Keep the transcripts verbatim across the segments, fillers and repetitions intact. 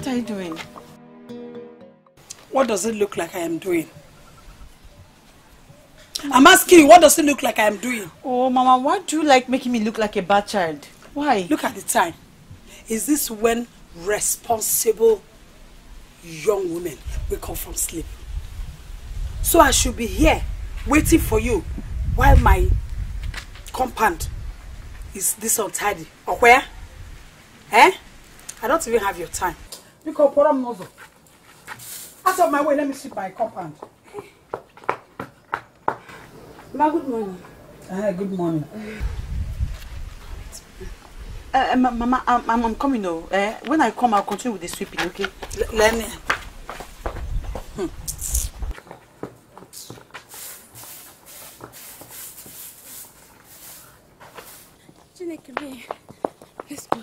What are you doing? What does it look like I am doing? I'm asking you, what does it look like I am doing? Oh, Mama, why do you like making me look like a bad child? Why? Look at the time. Is this when responsible young women wake up from sleep? So I should be here waiting for you while my compound is this untidy. Or where? Eh? I don't even have your time. Because I'm not. Out of my way, let me see my compound. Ma, good morning. Uh, good morning. Uh, ma Mama, I'm, I'm coming now. Uh, when I come, I'll continue with the sweeping, okay? L let me. Hmm. Let's go.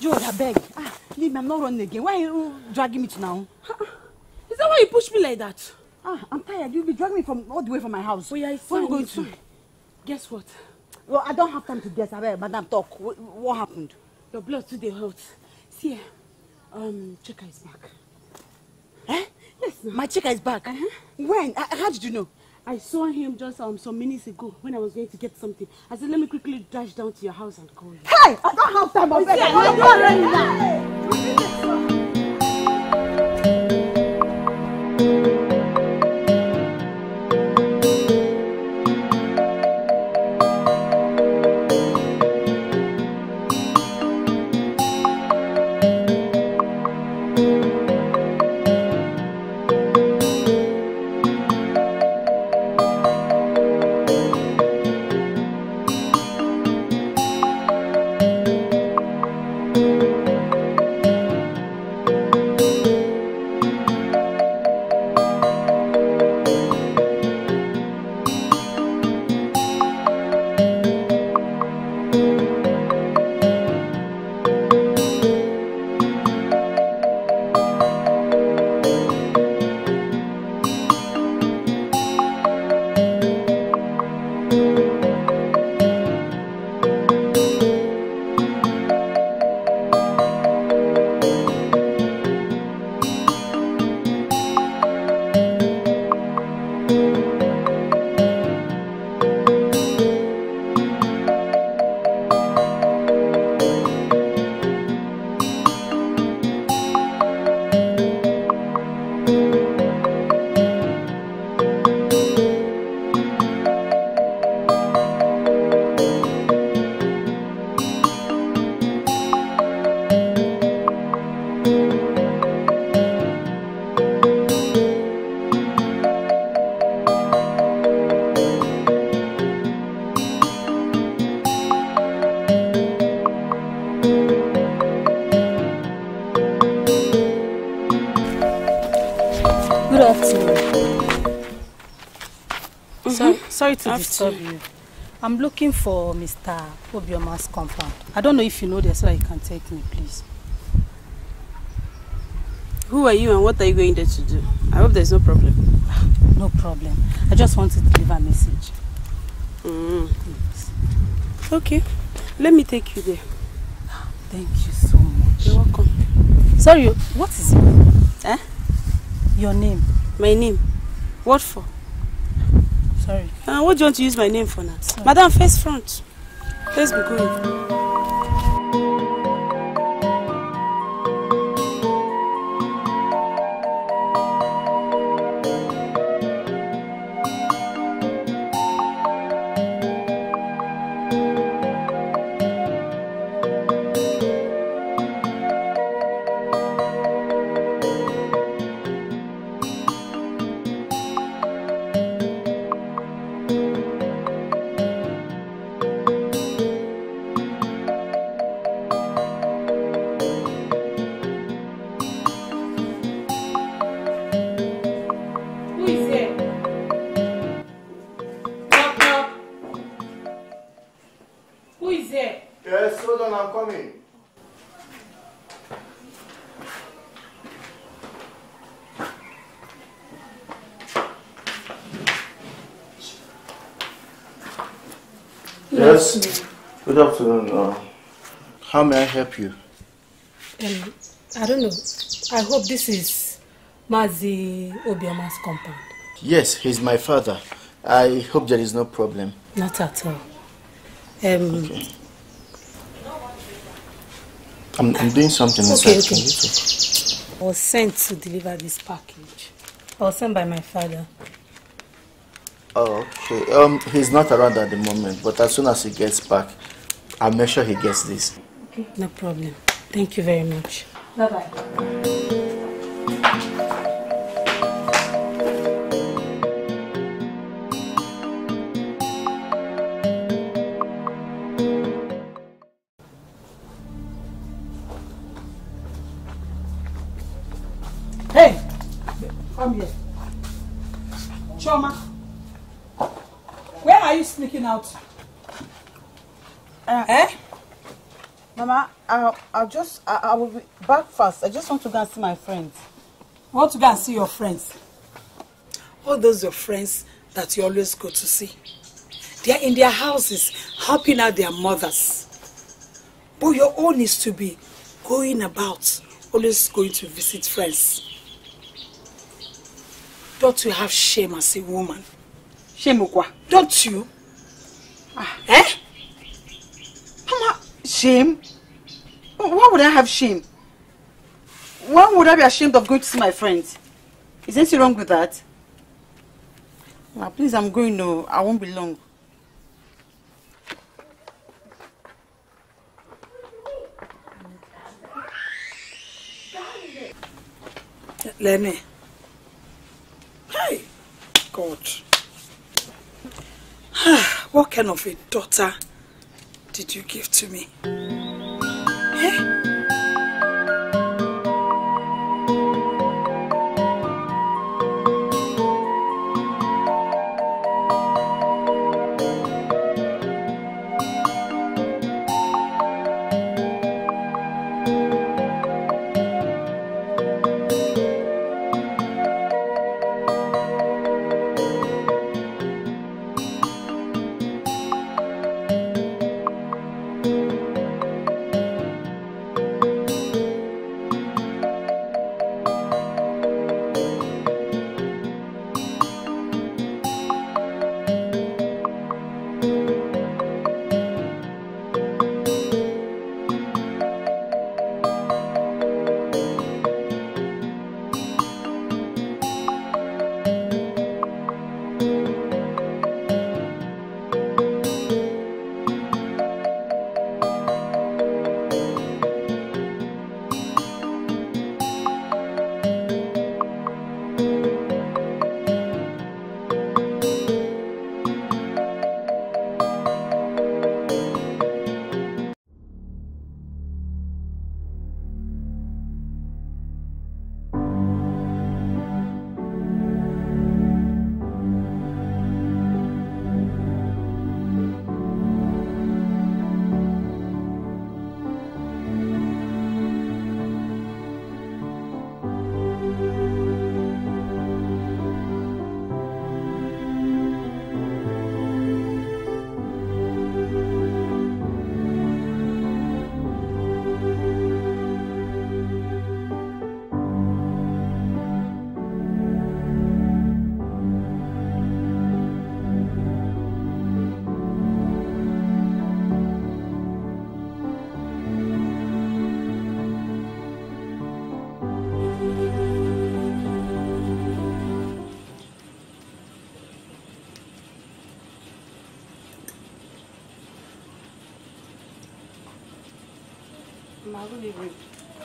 Joy, I beg. Ah, leave me, I'm not running again. Why are you dragging me to now? Is that why you push me like that? Ah, I'm tired. You'll be dragging me from all the way from my house. Oh, yeah, it's fine. Where are we going to? Guess what? Well, I don't have time to guess. I bet, Madam, talk. What, what happened? Your blood today hurts. See here. Um, Chika is back. Eh? Yes. No. My Chika is back. Uh-huh. When? Uh, how did you know? I saw him just um some minutes ago when I was going to get something. I said, let me quickly dash down to your house and call you. Hey! I don't have time. I bet. I'm not ready now. To disturb you. I'm looking for Mister Obioma's compound. I don't know if you know this, so you can take me, please. Who are you and what are you going there to do? I hope there's no problem. No problem. I just want to deliver a message. Mm. Yes. Okay. Let me take you there. Thank you so much. You're welcome. Sorry, what is it? Eh? Your name. My name? What for? Sorry. Uh, what do you want to use my name for now? Sorry. Madam, face front. Let's be going. Good afternoon. Uh, how may I help you? Um, I don't know. I hope this is Mazi Obioma's compound. Yes, he's my father. I hope there is no problem. Not at all. Um, okay. I'm, I'm doing something okay, inside. Okay. I was sent to deliver this package. I was sent by my father. Oh, okay. Um, he's not around at the moment, but as soon as he gets back, I'll make sure he gets this. Okay. No problem. Thank you very much. Bye-bye. Out. Uh, eh? Mama, I'll, I'll just, I, I will be back fast. I just want to go and see my friends. I want to go and see your friends? All those your friends that you always go to see. They are in their houses, helping out their mothers. But your own is to be going about, always going to visit friends. Don't you have shame as a woman? Shame ukwa. Don't you? Ah. Eh? Mama, shame? Why would I have shame? Why would I be ashamed of going to see my friends? Is anything wrong with that? Now, please, I'm going. No, I won't be long. Let me. Hey, God. What kind of a daughter did you give to me? Eh?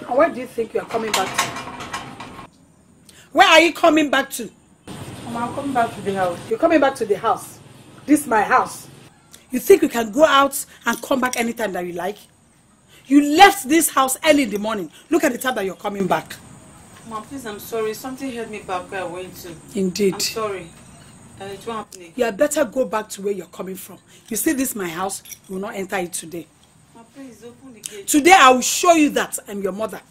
And where do you think you are coming back to? Where are you coming back to? I'm coming back to the house. You're coming back to the house. This is my house. You think you can go out and come back anytime that you like? You left this house early in the morning. Look at the time that you're coming back. Mom, please, I'm sorry. Something held me back where I went to. Indeed. I'm sorry. Uh, it won't happen. You had better go back to where you're coming from. You see, this is my house. You will not enter it today. Please open the gate. Today I will show you that I'm your mother.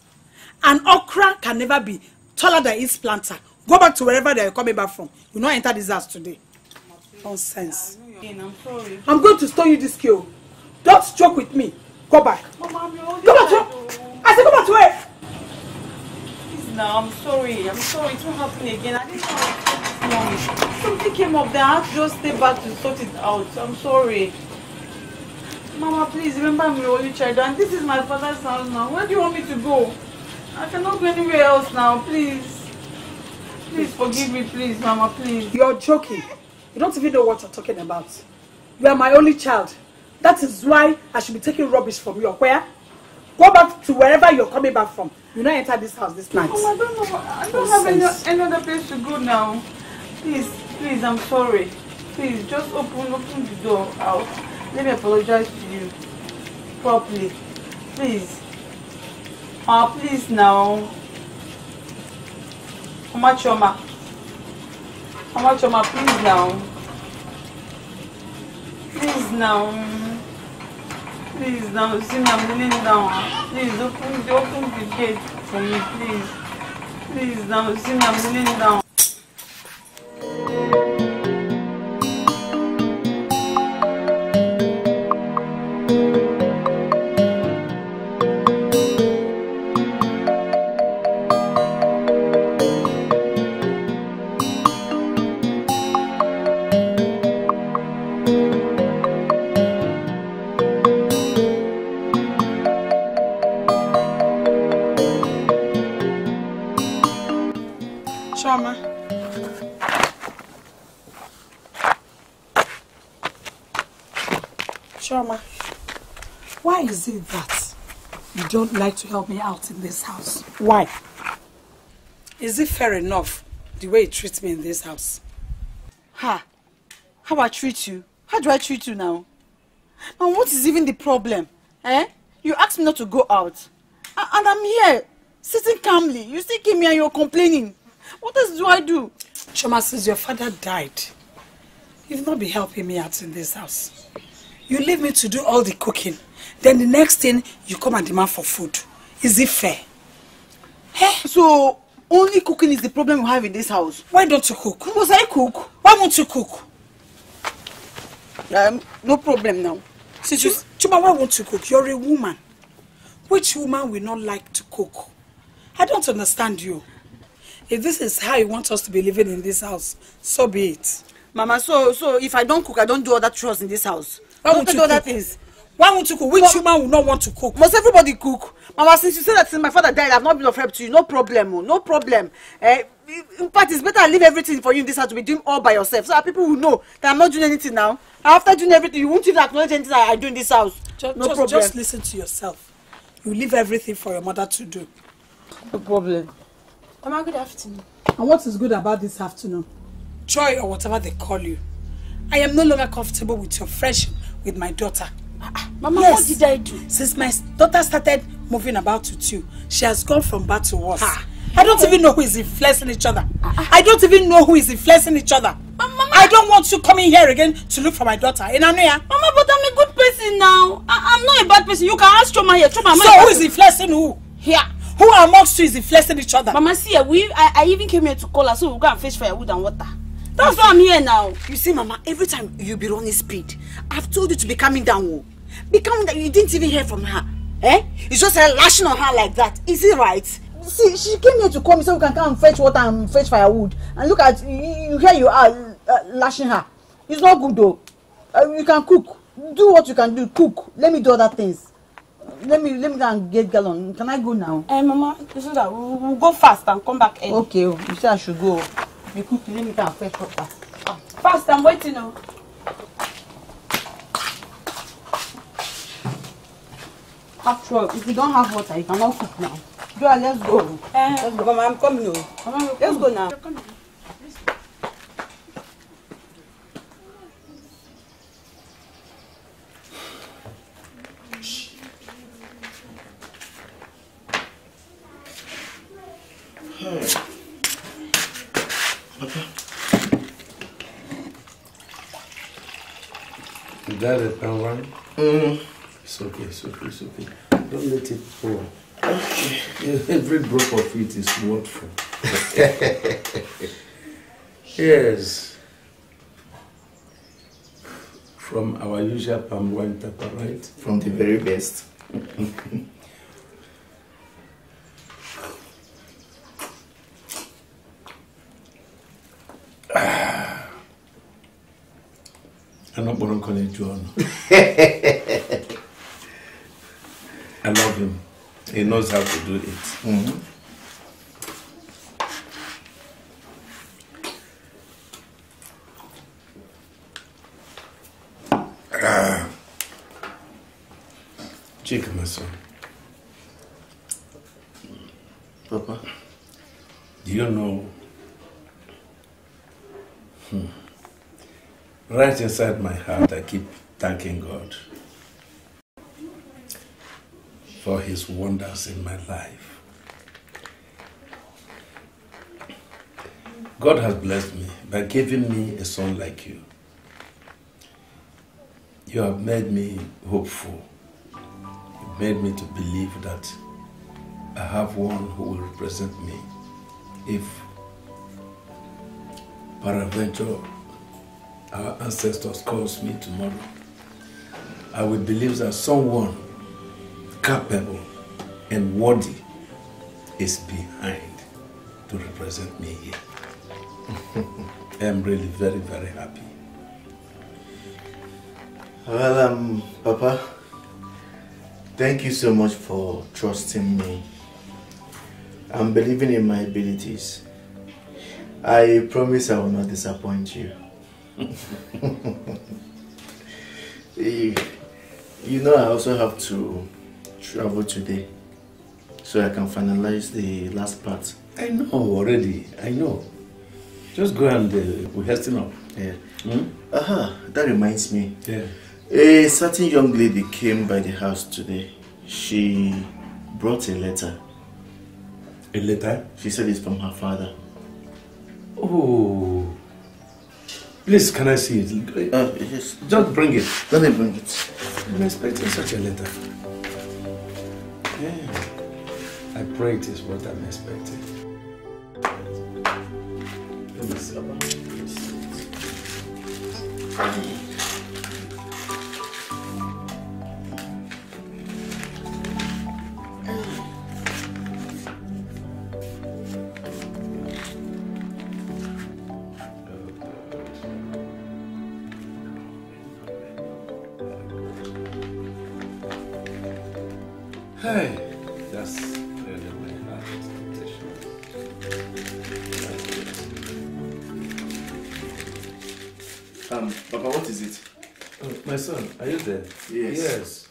An okra can never be taller than its planter. Go back to wherever they are coming back from. You will not enter this house today. Nonsense. I'm sorry. I'm going to store you this kill. Don't joke with me. Go back. Mama, I'm your only go back to. I said go back to where? now. I'm sorry. I'm sorry. It won't happen again. I didn't know this morning. Something came up there. I had to just stay back to sort it out. I'm sorry. Mama, please remember me, only child. And this is my father's house now. Where do you want me to go? I cannot go anywhere else now. Please. Please forgive me, please, Mama, please. You're joking. You don't even know what you're talking about. You are my only child. That is why I should be taking rubbish from you. Where? Go back to wherever you're coming back from. You not enter this house this night. Oh, I don't know. I don't have any, any other place to go now. Please, please, I'm sorry. Please, just open, open the door out. Let me apologize to you properly. Please. Ah, oh, please now. Mama Chioma. Mama Chioma, please now. Please now. Please now. See me, I'm kneeling down. Please open the, open the gate for me, please. Please now. See me, I'm kneeling down. That you don't like to help me out in this house. Why? Is it fair enough the way you treat me in this house? Ha! How I treat you? How do I treat you now? And what is even the problem? Eh? You asked me not to go out. And I'm here, sitting calmly. You still came here and you're complaining. What else do I do? Chioma, since your father died, you've not been helping me out in this house. You leave me to do all the cooking. Then the next thing, you come and demand for food. Is it fair? Hey. So, only cooking is the problem you have in this house? Why don't you cook? Because I cook. Why won't you cook? Um, no problem now. Since you, Chioma, why won't you cook? You're a woman. Which woman will not like to cook? I don't understand you. If this is how you want us to be living in this house, so be it. Mama, so so if I don't cook, I don't do other chores in this house. Why won't you do other things? Why won't you cook? Which well, human will not want to cook? Must everybody cook? Mama, since you said that since my father died, I've not been of help to you. No problem, no problem. Uh, in fact, it's better I leave everything for you in this house to be doing all by yourself. So that people will know that I'm not doing anything now. After doing everything, you won't even acknowledge anything I do in this house. Just, no just, problem. Just listen to yourself. You leave everything for your mother to do. No problem. Mama, good afternoon. And what is good about this afternoon? Joy or whatever they call you. I am no longer comfortable with your friendship with my daughter. Mama, yes. What did I do? Since my daughter started moving about with you, she has gone from bad to worse. Ah. I don't even know who is influencing each other. Ah. I don't even know who is influencing each other. Mama, I don't want you coming here again to look for my daughter. In Anuya. Mama, but I'm a good person now. I I'm not a bad person. You can ask Choma here. Choma, so who is influencing who? Here. Yeah. Who amongst you is influencing each other? Mama, see, we, I, I even came here to call her so we'll go and fetch firewood and water. That's why I'm here now. You see, Mama, every time you be running speed, I've told you to be calming down. Be calming down. You didn't even hear from her. Eh? You just uh, lashing on her like that. Is it right? See, she came here to call me so we can come and fetch water and fetch firewood. And look at, you, here you are uh, lashing her. It's not good though. Uh, you can cook. Do what you can do. Cook. Let me do other things. Let me, let me go and get gallon. Can I go now? Eh, hey, Mama, listen that. We'll go fast and come back early. Okay, you say I should go. Be cooked, let me go and fetch water. Fast, I'm waiting now. After all, if you don't have water, you cannot cook now. Joy, let's go. Uh, let's go. Mama, I'm coming now. Mama, let's go now. That is that one. Mm. It's okay, it's okay, it's okay. Don't let it fall. Okay. Every drop of it is water. Yes. From our usual palm wine tapa, right? From the very best. I love him. He knows how to do it. Mm-hmm. Ah. Chika, my son. Papa, do you know? Hmm. Right inside my heart, I keep thanking God for His wonders in my life. God has blessed me by giving me a son like you. You have made me hopeful. You made me to believe that I have one who will represent me if peradventure our ancestors calls me tomorrow. I will believe that someone capable and worthy is behind to represent me here. I am really very, very happy. Well, um, Papa, thank you so much for trusting me and believing in my abilities. I promise I will not disappoint you. you, you know, I also have to travel today so I can finalize the last part. I know already, I know. Just go and uh, we're hesting up. Yeah. Mm? Aha, that reminds me. Yeah. A certain young lady came by the house today. She brought a letter. A letter? She said it's from her father. Oh. Please, can I see it? Uh, yes. Just bring it. Let me bring it. I'm expecting such a letter. Yeah. I pray it is what I'm expecting. Let me see. Hey, that's really my heart expectation. Um, Papa, what is it? Oh, my son, are you there? Yes. Yes.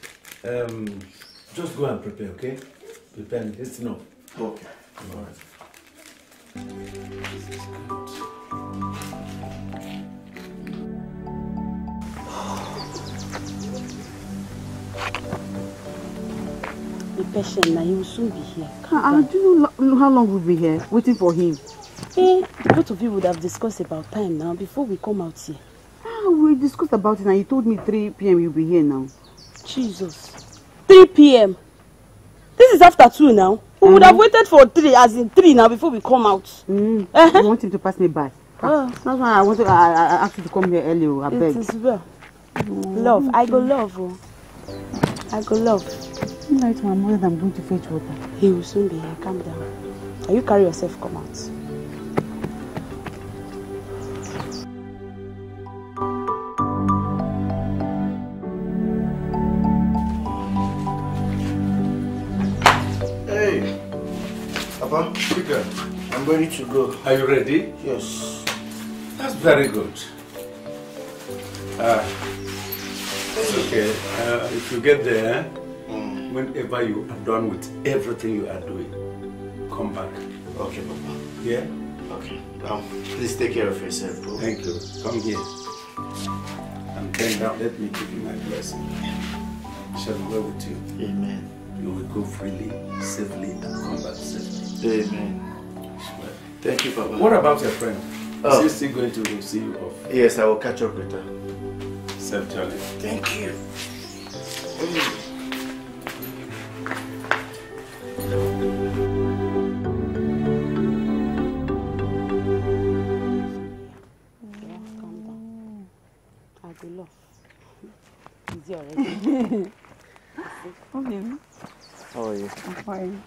Um, just go and prepare, okay? Prepare and listen up. Okay. All right. This is good. Be patient now, he will soon be here. And do you know how long we'll be here waiting for him? Eh, both of you would have discussed about time now before we come out here. Ah, we discussed about it and you told me three p m you'll be here now. Jesus. three p m This is after two now. We uh-huh. would have waited for three, as in three now, before we come out. Mm. Uh-huh. You want him to pass me by? Oh. That's why I want to, I, I asked you to come here earlier. I it beg. Is well. Oh. Love, I go love. Oh. I go love. I lie to my mother that I'm going to fetch water. He will soon be here. Calm down. And you carry yourself, come out. Hey, Papa, Chika, I'm ready to go. Are you ready? Yes. That's very good. Ah, it's okay. Uh, if you get there, whenever you are done with everything you are doing, come back. Okay, Papa. Yeah? Okay. Um, please take care of yourself, bro. Thank you. Come here. And then now let me give you my blessing. Shall we go with you? Amen. You will go freely, safely, and come back safely. Amen. Sure. Thank you, Papa. What about your friend? Oh. Is he still going to see you off? Yes, I will catch up with her. Safe journey. Thank you. Mm.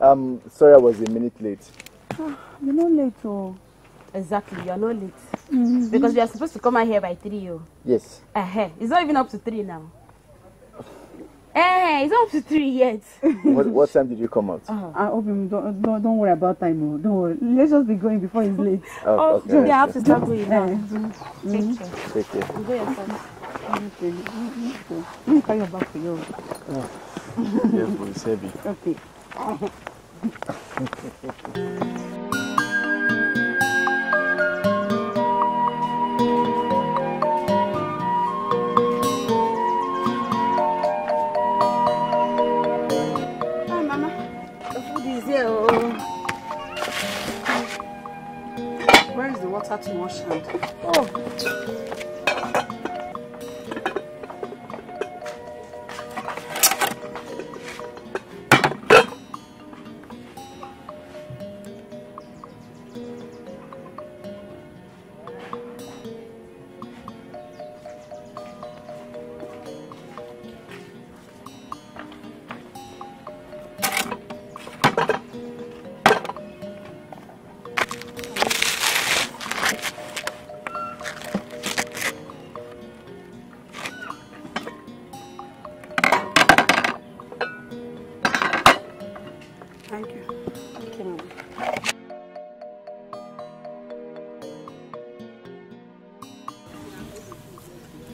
Um, sorry I was a minute late. Oh, you're not late, oh. Exactly, you're not late. Mm-hmm. Because we are supposed to come out here by three. Oh. Yes. Uh-huh. It's not even up to three now. Hey, it's not up to three yet. what, what time did you come out? Uh, I hope you don't, don't, don't worry about time. Oh. Don't worry. Let's just be going before it's late. Oh, oh okay. Okay. I have to start going now. Mm-hmm. Take care. Take care. You go yourself. Okay. Let me carry your bag for you. Oh. Yes, but it's heavy. Okay. Hi, Mama. The food is here. Where is the water to wash hand? Oh.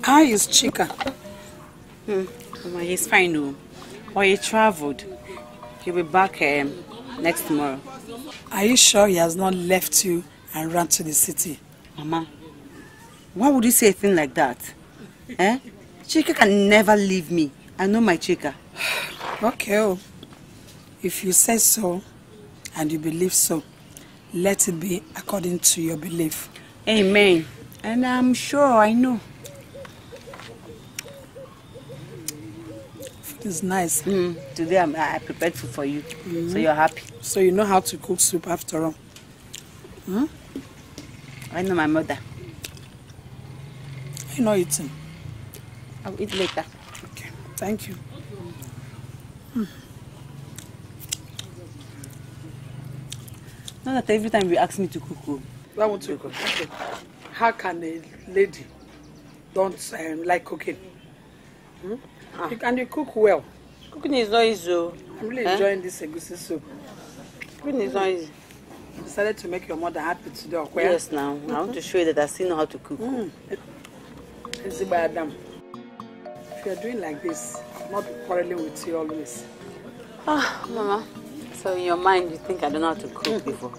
How is Chika? Hmm. Well, he's fine though. Well, he traveled. He'll be back um, next tomorrow. Are you sure he has not left you and run to the city? Mama, why would you say a thing like that? Eh? Chika can never leave me. I know my Chika. Okay. Oh. If you say so and you believe so, let it be according to your belief. Amen. And I'm sure I know. It's nice. Mm. Today I'm, I prepared food for you, mm. so you're happy. So you know how to cook soup after all. Hmm? I know my mother. I'm not eating. I'll eat later. Okay. Thank you. Mm. Not that every time you ask me to cook, oh. I want to cook. Okay. How can a lady don't um, like cooking? Hmm? Ah. And you cook well. Cooking is not easy. I'm really eh? enjoying this egusi soup. Cooking is not easy. You decided to make your mother happy today, okay? Yes, now. Mm-hmm. I want to show you that I still know how to cook. Mm. Easy by Adam. If you're doing like this, I'm not quarreling with you always. Ah, Mama. So in your mind, you think I don't know how to cook mm. before.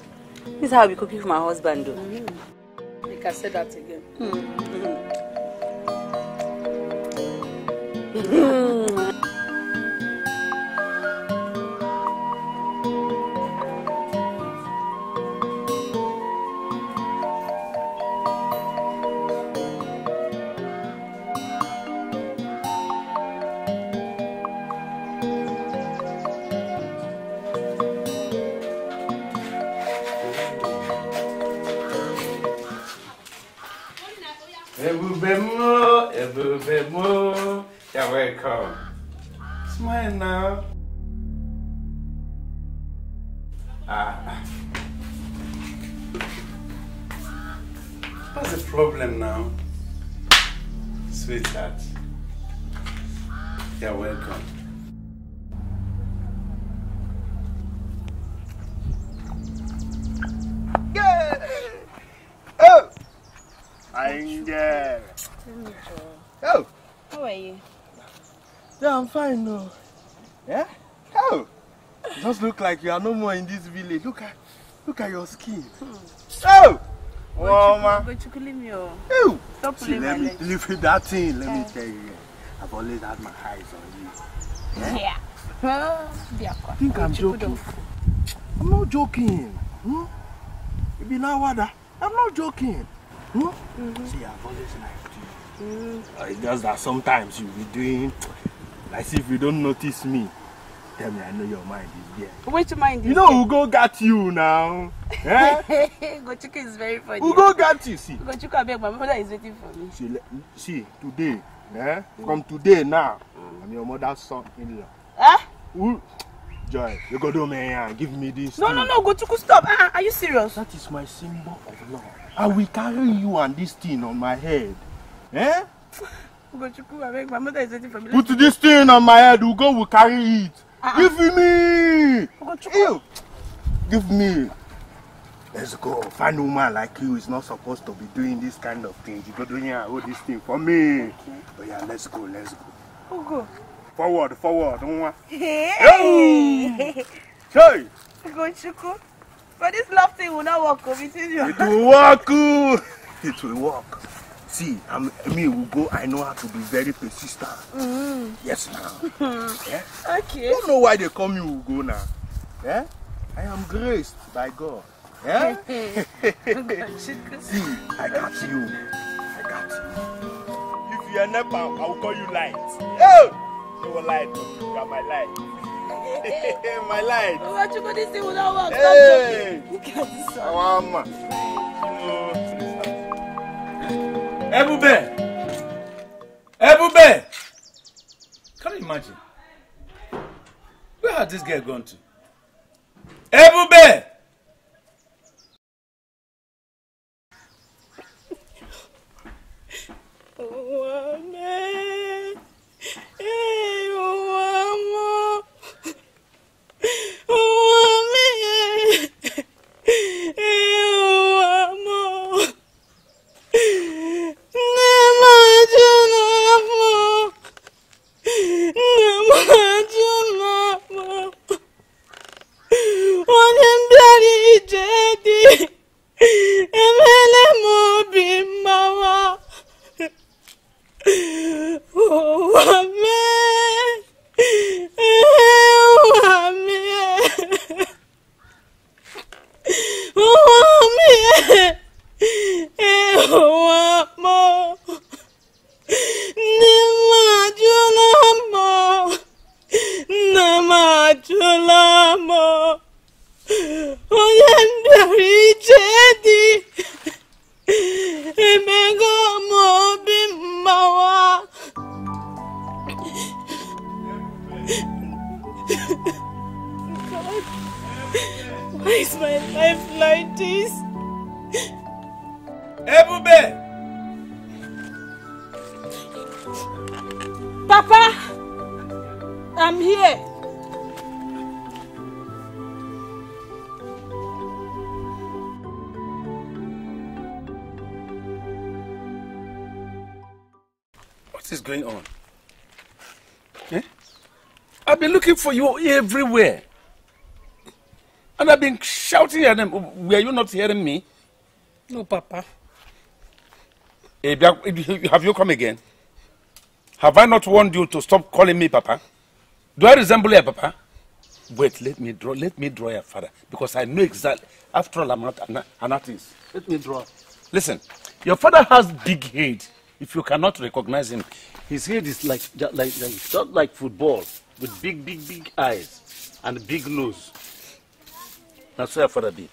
This is how I'll be cooking for my husband, though. Mm. You can say that again. Mm. Mm-hmm. Mm. Ebube mo, Ebube mo. You're welcome. Smile now. Ah. What's the problem now? Sweetheart. You're welcome. Yeah. Oh! Angel. Oh! How are you? Yeah, I'm fine though. Yeah? How? Oh. Just look like you are no more in this village. Look at look at your skin. Hmm. Oh! Oh, man. Oh! Stop See, let me leave that thing. Let yeah. me tell you. I've always had my eyes on you. Yeah. yeah. I think I'm joking. I'm not joking. Hmm? It be now water. I'm not joking. Hmm? Mm-hmm. See, I've always liked you. Mm. Uh, it's just that sometimes you'll be doing. Like if you don't notice me, tell me I know your mind is there. Which mind is You know there? Ugo got you now. Eh? Gochuku is very funny. Ugo got you, see. Gochuku, I beg, my mother is waiting for me. See, see today, eh? Mm. From today now, mm. I'm your mother's son-in-law. Huh? Joy, you go do me and give me this. No, thing. no, no, Gochuku, stop. Uh, are you serious? That is my symbol of love. I will carry you and this thing on my head. Eh? Gochuku, I beg, my mother is waiting for me. Put this thing on my head, Ugo will carry it. Uh-uh. Give me! Gochuku. Give me. Let's go. Find a woman like you is not supposed to be doing this kind of thing. You go do here and hold this thing for me. Okay. But yeah, let's go, let's go. Ugo. Forward, forward, don't want. Hey! Hey! Hey! Gochuku, but this love thing will not work between you. It will work! It will work. See, I'm, me will go, I know how to be very persistent. Mm. Yes, ma'am. Yeah? Okay. You don't know why they call me Ugo now. Yeah? I am graced by God. Yeah? See, I got you. I got you. If you are never, I will call you light. Oh! Your light, you got my light. My light. What you got this thing will not work. Hey, you got this. Ebube, Ebube. Can you imagine? Where has this girl gone to? Ebube. Oh man. Hey, oh, mama. Oh, mommy. Hey, oh, mama. Nema jana, mama. Nema jana, mama. Onem dari jadi. Emele mobi mama. Oh, Amen. Oh, Amen. Oh, Amen. Oh, Amen. Namajulamo. Namajulamo. Oyandari Jedi. Emego mobi mawa. God, why is my life like this? Ebube! Papa! I'm here! What is going on? Eh? I've been looking for you everywhere. And I've been shouting at them. Were you not hearing me? No, Papa. Hey, have you come again? Have I not warned you to stop calling me Papa? Do I resemble your Papa? Wait, let me draw. Let me draw your father. Because I know exactly. After all, I'm not an, an artist. Let me draw. Listen, your father has big head. If you cannot recognize him, his head is like, like, like, just like football, with big, big, big eyes and big nose. That's where your father be.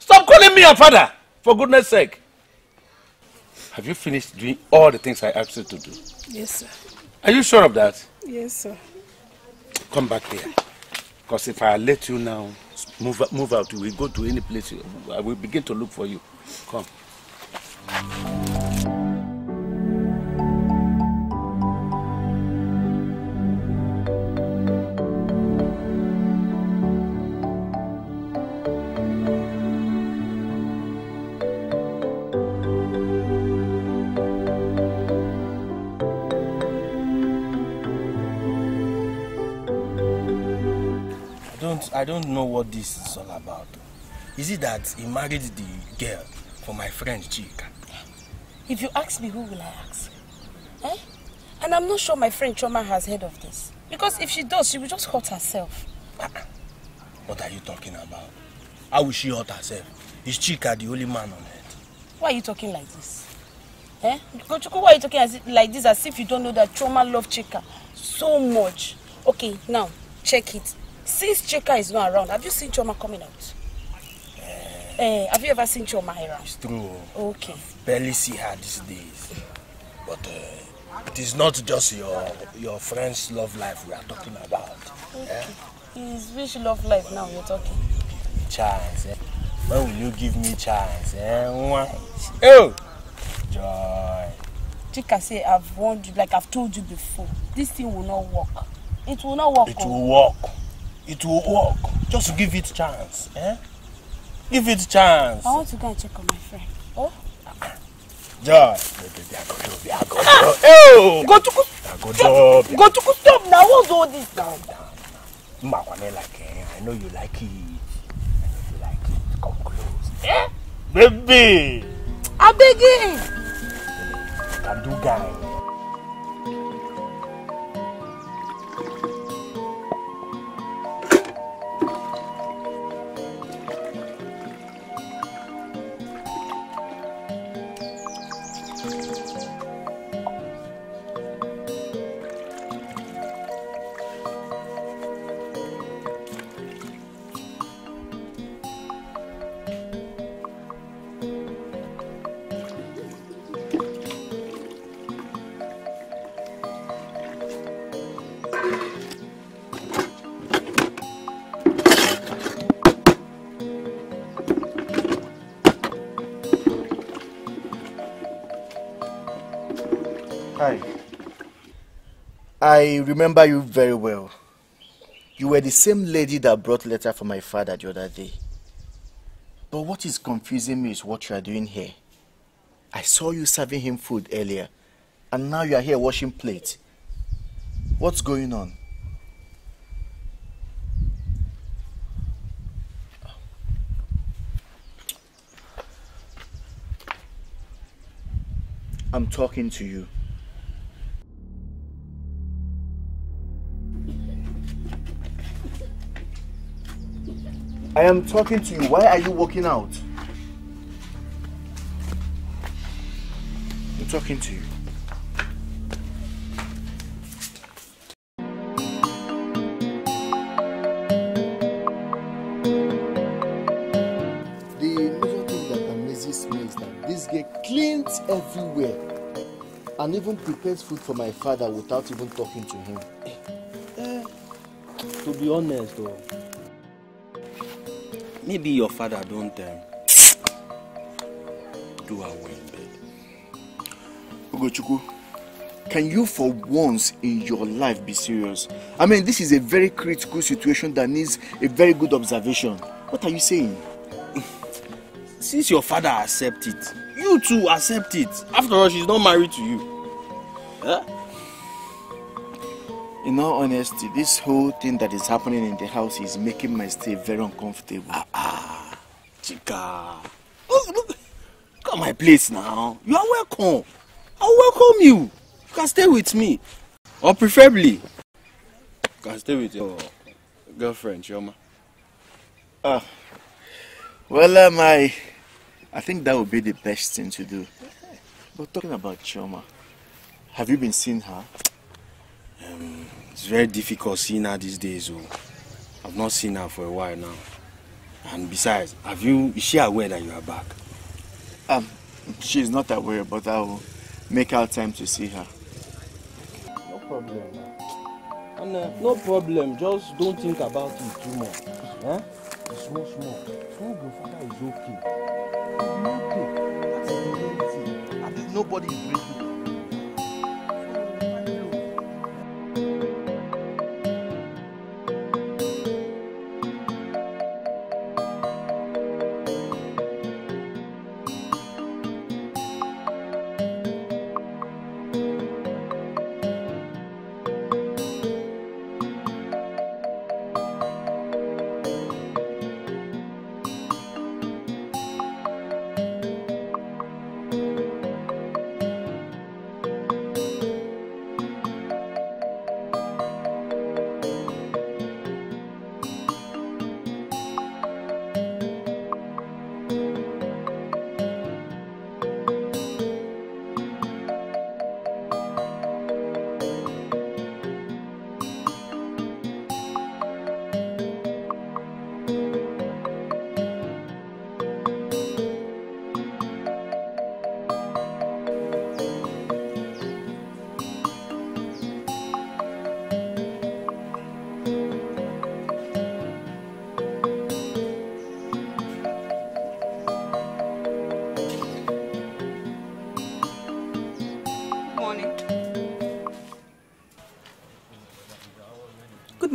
Stop calling me your father, for goodness sake. Have you finished doing all the things I asked you to do? Yes, sir. Are you sure of that? Yes, sir. Come back here. Because if I let you now move, move out, we go to any place, I will begin to look for you. Come. I don't know what this is all about. Is it that he married the girl for my friend Chika? If you ask me, who will I ask? Eh? And I'm not sure my friend Chioma has heard of this. Because if she does, she will just hurt herself. What are you talking about? How will she hurt herself? Is Chika the only man on earth? Why are you talking like this? Eh? Gochuku, why are you talking as if, like this as if you don't know that Chioma loved Chika so much? Okay, now, check it. Since Chika is not around, have you seen Chioma coming out? Uh, uh, have you ever seen Chioma around? It's true. Okay. I barely see her these days. But uh, it is not just your your friend's love life we are talking about. Okay. Eh? Is which love life now you're talking? Chance, eh? When will you give me chance, eh? Oh! Joy! Chika say I've warned you, like I've told you before. This thing will not work. It will not work. It will work. It will work. Just give it chance, eh? Give it chance. I want to go and check on my friend. Oh? Joy! Oh! Gochuku! Gochuku! Gochuku, stop now! What's all this? Down, down. I know you like it. I know you like it. Come close. Eh? Baby! I beg it! You can do guy. I remember you very well. You were the same lady that brought letter for my father the other day. But what is confusing me is what you are doing here. I saw you serving him food earlier, and now you are here washing plates. What's going on? I'm talking to you. I am talking to you. Why are you walking out? I'm talking to you. The major thing that amazes me is that this girl cleans everywhere and even prepares food for my father without even talking to him. Uh, to be honest though, maybe your father don't um, do away in bed. Ugochukwu, can you for once in your life be serious? I mean, this is a very critical situation that needs a very good observation. What are you saying? Since your father accepts it, you too accept it. After all, she's not married to you. Huh? In all honesty, this whole thing that is happening in the house is making my stay very uncomfortable. Ah, ah, Chika. Look, look, look at my place now. You are welcome. I welcome you. You can stay with me. Or preferably, you can stay with your girlfriend, Chioma. Ah, well, um, I, I think that would be the best thing to do. But talking about Chioma, have you been seeing her? Um, it's very difficult seeing her these days. So I've not seen her for a while now. And besides, have you? Is she aware that you are back? Um, she's not aware, but I will make out time to see her. No problem. And uh, no problem. Just don't think about it too much. Eh? It's small, small. Small grandfather is okay. It's okay. I think nobody is breaking.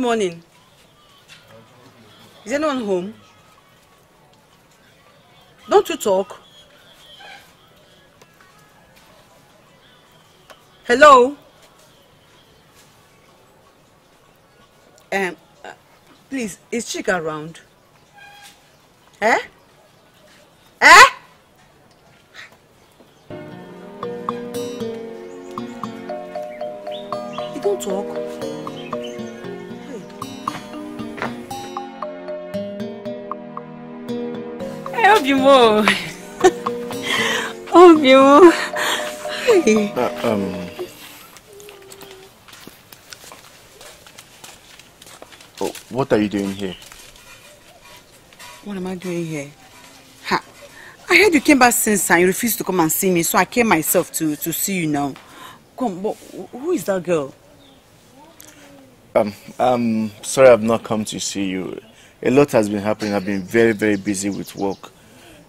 morning. Is anyone home? Don't you talk? Hello? Um, uh, please, is Chika around? Eh? Eh? You don't talk. Obiomo, Obiomo. Uh, um. Oh, what are you doing here? What am I doing here? Ha! I heard you came back since and you refused to come and see me, so I came myself to to see you now. Come, but who is that girl? Um, um. Sorry, I've not come to see you. A lot has been happening. I've been very, very busy with work.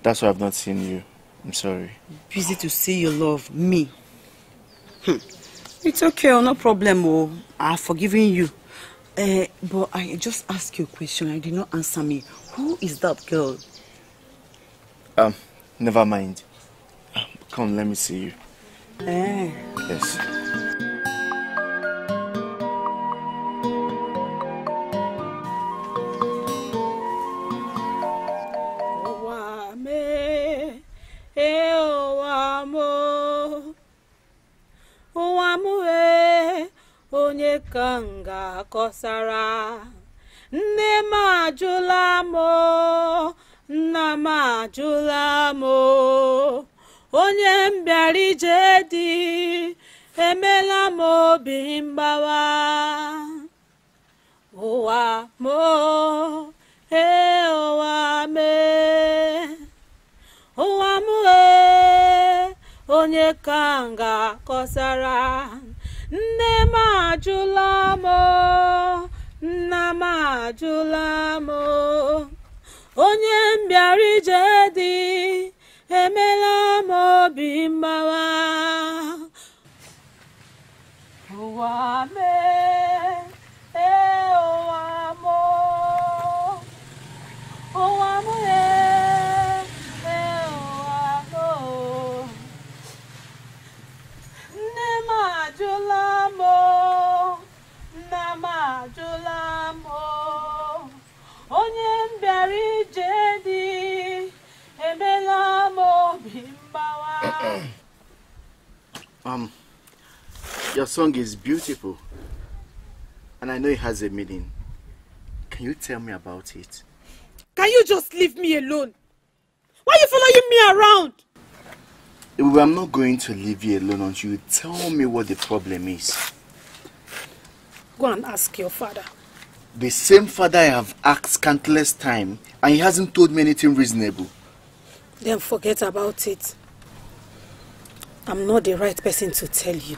That's why I've not seen you. I'm sorry. Busy to see you, love. Me? Hm. It's okay, no problem. Oh, I've forgiven you. Uh, but I just asked you a question. You did not answer me. Who is that girl? Um, never mind. Come, let me see you. Eh. Yes. Kanga kosara nne majula mo nna majula mo onye mbiari jedi emela mo bimbawa owa mo e owa me owa mo e onye kanga kosara nne majula mo nna majula mo onye mbiari jedi emela mo bimbawa owa me e owa mo owa mo e owa mo nne majula Julamo, onye mbari jedi, ebelamo bimbawa. Um, your song is beautiful, and I know it has a meaning. Can you tell me about it? Can you just leave me alone? Why are you following me around? Well, I'm not going to leave you alone until you tell me what the problem is. Go and ask your father. The same father I have asked countless times, and he hasn't told me anything reasonable. Then forget about it. I'm not the right person to tell you.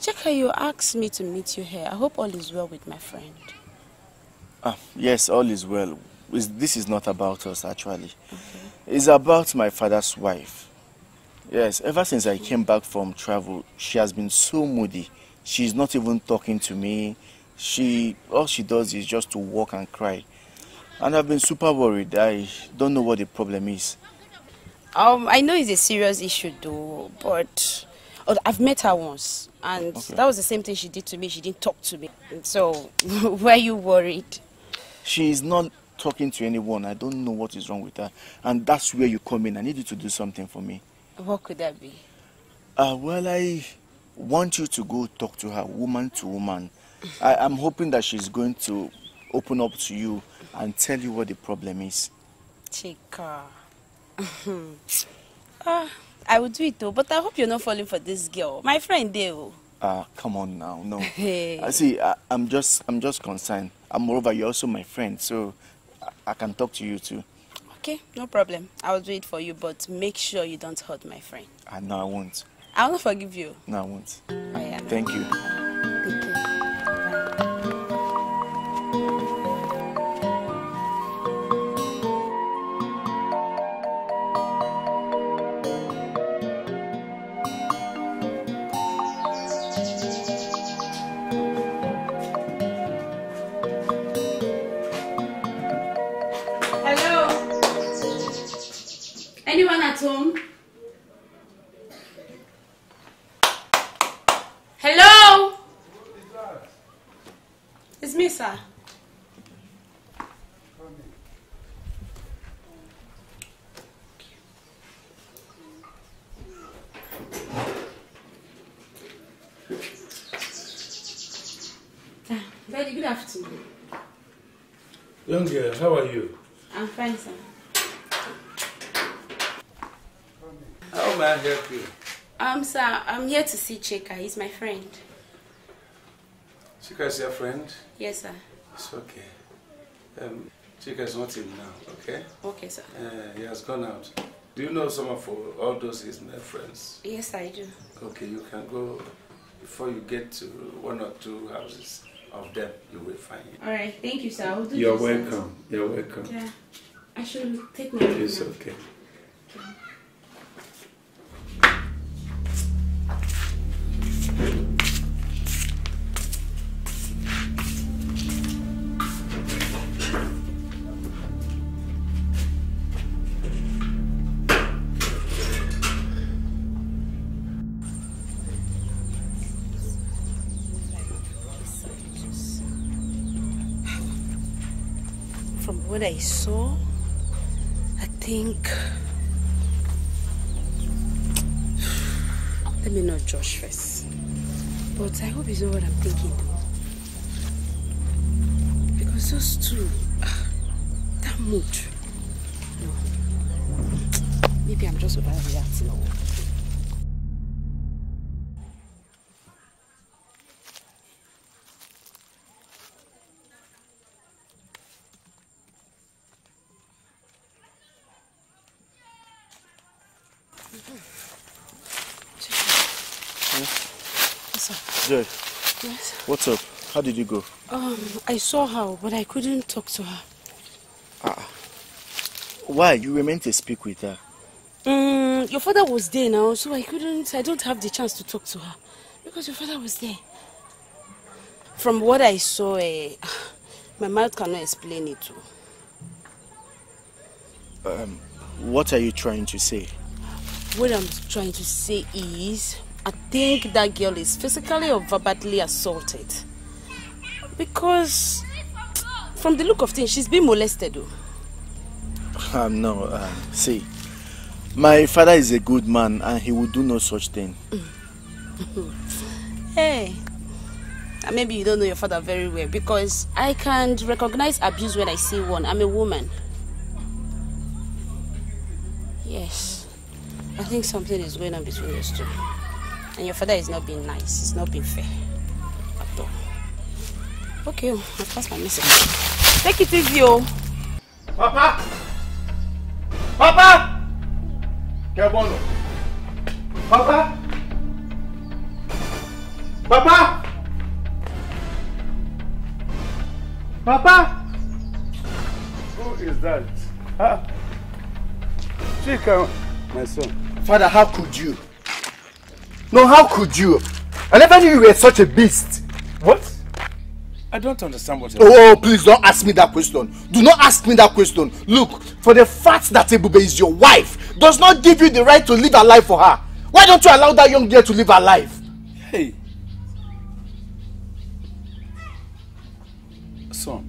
Chika, you asked me to meet you here. I hope all is well with my friend. Ah, yes, all is well. This is not about us, actually. Okay. It's about my father's wife. Yes, ever since I came back from travel, she has been so moody. She's not even talking to me. She, all she does is just to walk and cry. And I've been super worried. I don't know what the problem is. Um, I know it's a serious issue though, but oh, I've met her once and okay. That was the same thing she did to me. She didn't talk to me. So, were you worried? She is not talking to anyone. I don't know what is wrong with her. And that's where you come in. I need you to do something for me. What could that be? Uh, well, I want you to go talk to her, woman to woman. I, I'm hoping that she's going to open up to you and tell you what the problem is. Chika. uh, I would do it though, but I hope you're not falling for this girl. My friend Dayo. Ah, uh, come on now, no. Hey. I see, I, I'm just I'm just concerned. And moreover, you're also my friend, so I, I can talk to you too. Okay, no problem. I'll do it for you, but make sure you don't hurt my friend. Ah, no, I won't. I will forgive you. No, I won't. Oh, yeah. Thank you. Thank you. Home. Hello? Who is that? It's me, sir. Very good afternoon. Young girl, how are you? I'm fine, sir. How may I help you? Um, sir, I'm here to see Chika. He's my friend. Chika is your friend? Yes, sir. It's okay. Um, Chika is not in now, okay? Okay, sir. Uh, he has gone out. Do you know some of all those his friends? Yes, I do. Okay, you can go before you get to one or two houses of them. You will find it. All right, thank you, sir. I'll do You're welcome. Sense. You're welcome. Yeah, I should take my. It's now. Okay. Okay. What I saw, I think, let me not judge first, but I hope it's not what I'm thinking though, because those two, ah, that mood, no, maybe I'm just overreacting or what. Joy. Yes. What's up? How did you go? Um, I saw her, but I couldn't talk to her. Ah. Why? You were meant to speak with her. Um, your father was there now, so I couldn't. I don't have the chance to talk to her because your father was there. From what I saw, eh, my mouth cannot explain it too. Um, what are you trying to say? What I'm trying to say is, I think that girl is physically or verbally assaulted, because from the look of things, she's been molested. Um, no, uh, see, my father is a good man and he will do no such thing. Hey, maybe you don't know your father very well, because I can't recognize abuse when I see one. I'm a woman. Yes, I think something is going on between us two. And your father is not being nice. It's not being fair at all. Okay, I'll pass my message. Take it easy, oh. Papa! Papa! Kebono! Papa! Papa! Papa! Who is that? Huh? Chika, my son. Father, how could you? No, how could you? I never knew you were such a beast. What? I don't understand what you're saying. Oh, please don't ask me that question. Do not ask me that question. Look, for the fact that Ebube is your wife does not give you the right to live a life for her. Why don't you allow that young girl to live her life? Hey. Son,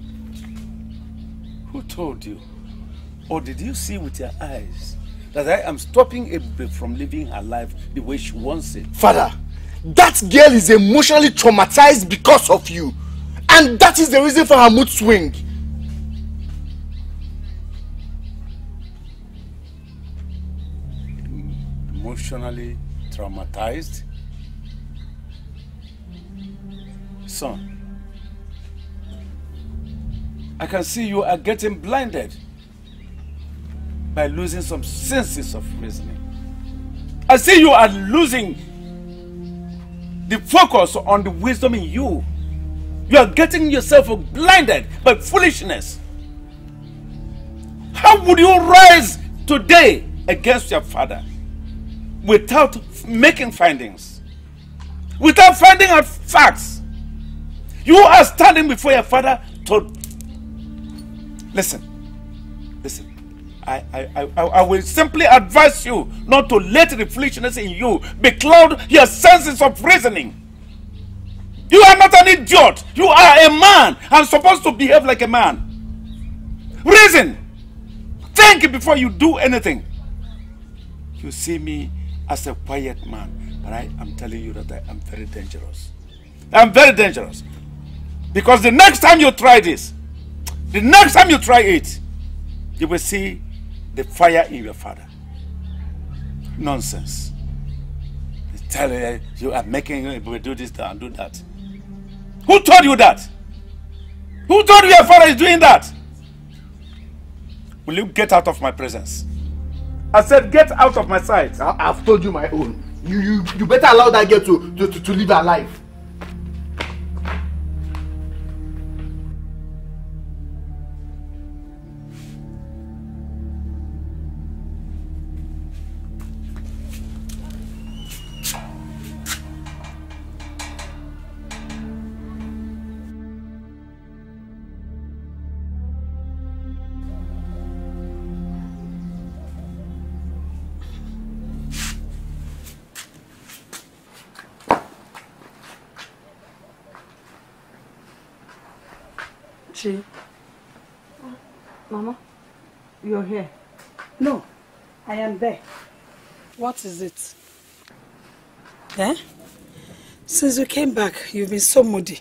who told you? Or did you see with your eyes that I am stopping Ebube from living her life the way she wants it? Father, that girl is emotionally traumatized because of you. And that is the reason for her mood swing. Emotionally traumatized? Son, I can see you are getting blinded. by losing some senses of reasoning. I see you are losing the focus on the wisdom in you. You are getting yourself blinded by foolishness. How would you rise today against your father without making findings? Without finding out facts? You are standing before your father to... Listen, listen. I, I, I, I will simply advise you not to let the foolishness in you becloud your senses of reasoning. You are not an idiot. You are a man. I'm supposed to behave like a man. Reason. Think before you do anything. You see me as a quiet man, but I am telling you that I am very dangerous. I am very dangerous. Because the next time you try this, the next time you try it, you will see the fire in your father. Nonsense. Tell you, you are making him do this and do that. Who told you that? Who told you your father is doing that? Will you get out of my presence? I said, get out of my sight. I, I've told you my own. You, you, you better allow that girl to, to, to, to live her life. Mama, you're here. No, I am there. What is it? Eh? Since you came back, you've been so moody.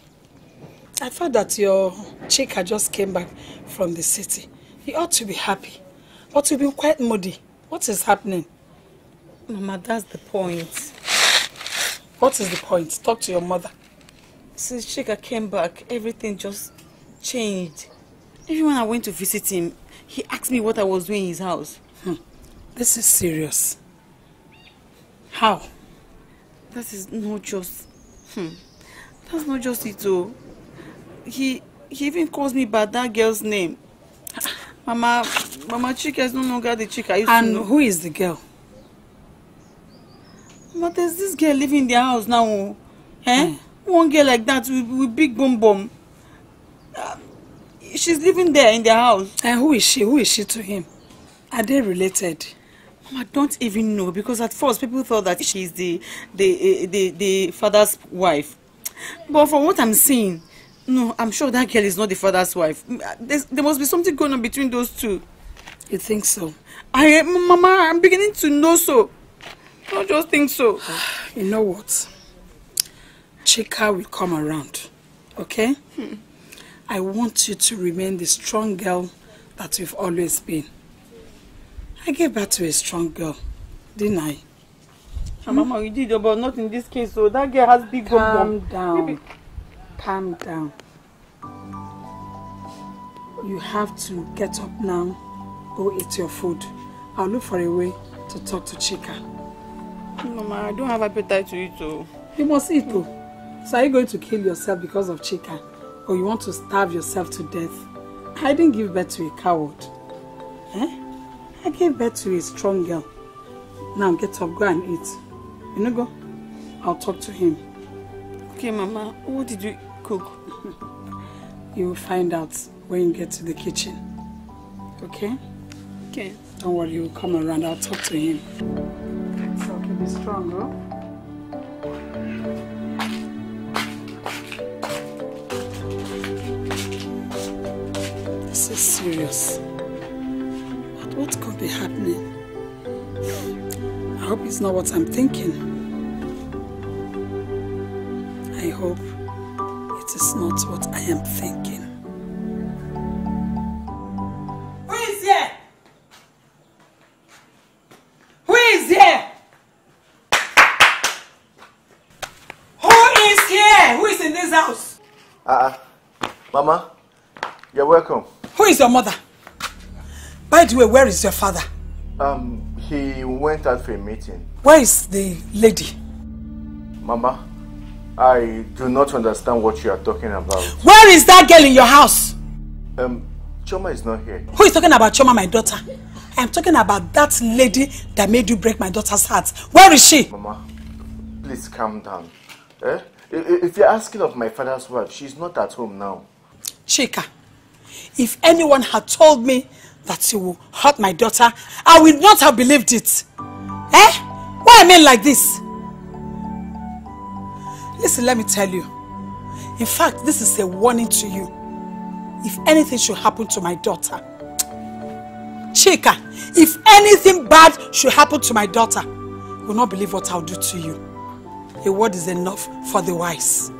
I thought that your Chika just came back from the city. You ought to be happy, but you've been quite moody. What is happening? Mama, that's the point. What is the point? Talk to your mother. Since Chika came back, everything just changed. Even when I went to visit him, he asked me what I was doing in his house. Hmm. This is serious. How? That is not just... Hmm. That's not just it, though. He, he even calls me by that girl's name. Mama, Mama Chika is no longer the Chika I used and to know. Who is the girl? Mama, there's this girl living in their house now. Eh? Hmm. One girl like that with, with big bum bum. Uh, She's living there in their house. And who is she? Who is she to him? Are they related? I don't even know, because at first people thought that she's the the the, the father's wife. But from what I'm seeing, no, I'm sure that girl is not the father's wife. There's, there must be something going on between those two. You think so? I, Mama, I'm beginning to know so. I don't just think so. You know what? Chika will come around, okay? Hmm. I want you to remain the strong girl that you've always been. I gave birth to a strong girl, didn't I? Hmm? Mama, you did, but not in this case. So that girl has big Calm bum. down. Maybe. Calm down. You have to get up now, go eat your food. I'll look for a way to talk to Chika. Mama, I don't have appetite to eat, though. You must eat, though. So are you going to kill yourself because of Chika? Or you want to starve yourself to death? I didn't give birth to a coward. Eh? I gave birth to a strong girl. Now get up, go and eat. You know, go. I'll talk to him. Okay, Mama. What did you cook? You will find out when you get to the kitchen. Okay? Okay. Don't worry, you will come around. I'll talk to him. So I'll keep it strong, huh? This is serious. But what could be happening? I hope it's not what I'm thinking. I hope it is not what I am thinking. Who is here? Who is here? Who is here? Who is in this house? Uh, Mama, you're welcome. Who is your mother? By the way, where is your father? Um, he went out for a meeting. Where is the lady? Mama, I do not understand what you are talking about. Where is that girl in your house? Um, Chioma is not here. Who is talking about Chioma, my daughter? I am talking about that lady that made you break my daughter's heart. Where is she? Mama, please calm down. Eh? If you're asking of my father's wife, she's not at home now. Chika, if anyone had told me that you will hurt my daughter, I would not have believed it. Eh? Why I mean like this? Listen, let me tell you. In fact, this is a warning to you. If anything should happen to my daughter, Chika, if anything bad should happen to my daughter, you will not believe what I'll do to you. A word is enough for the wise.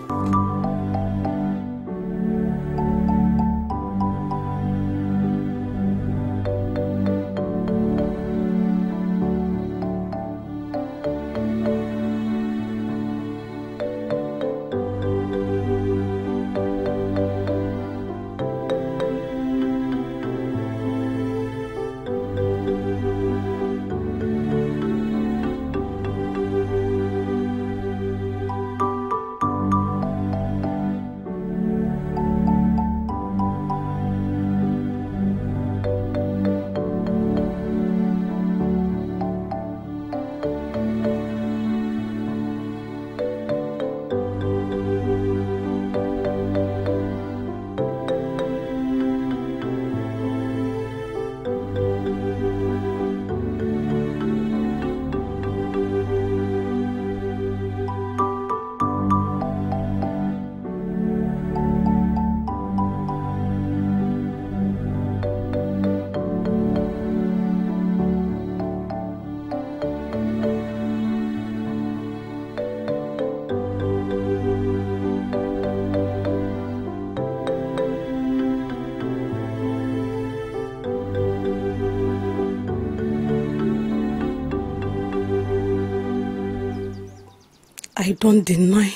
I don't deny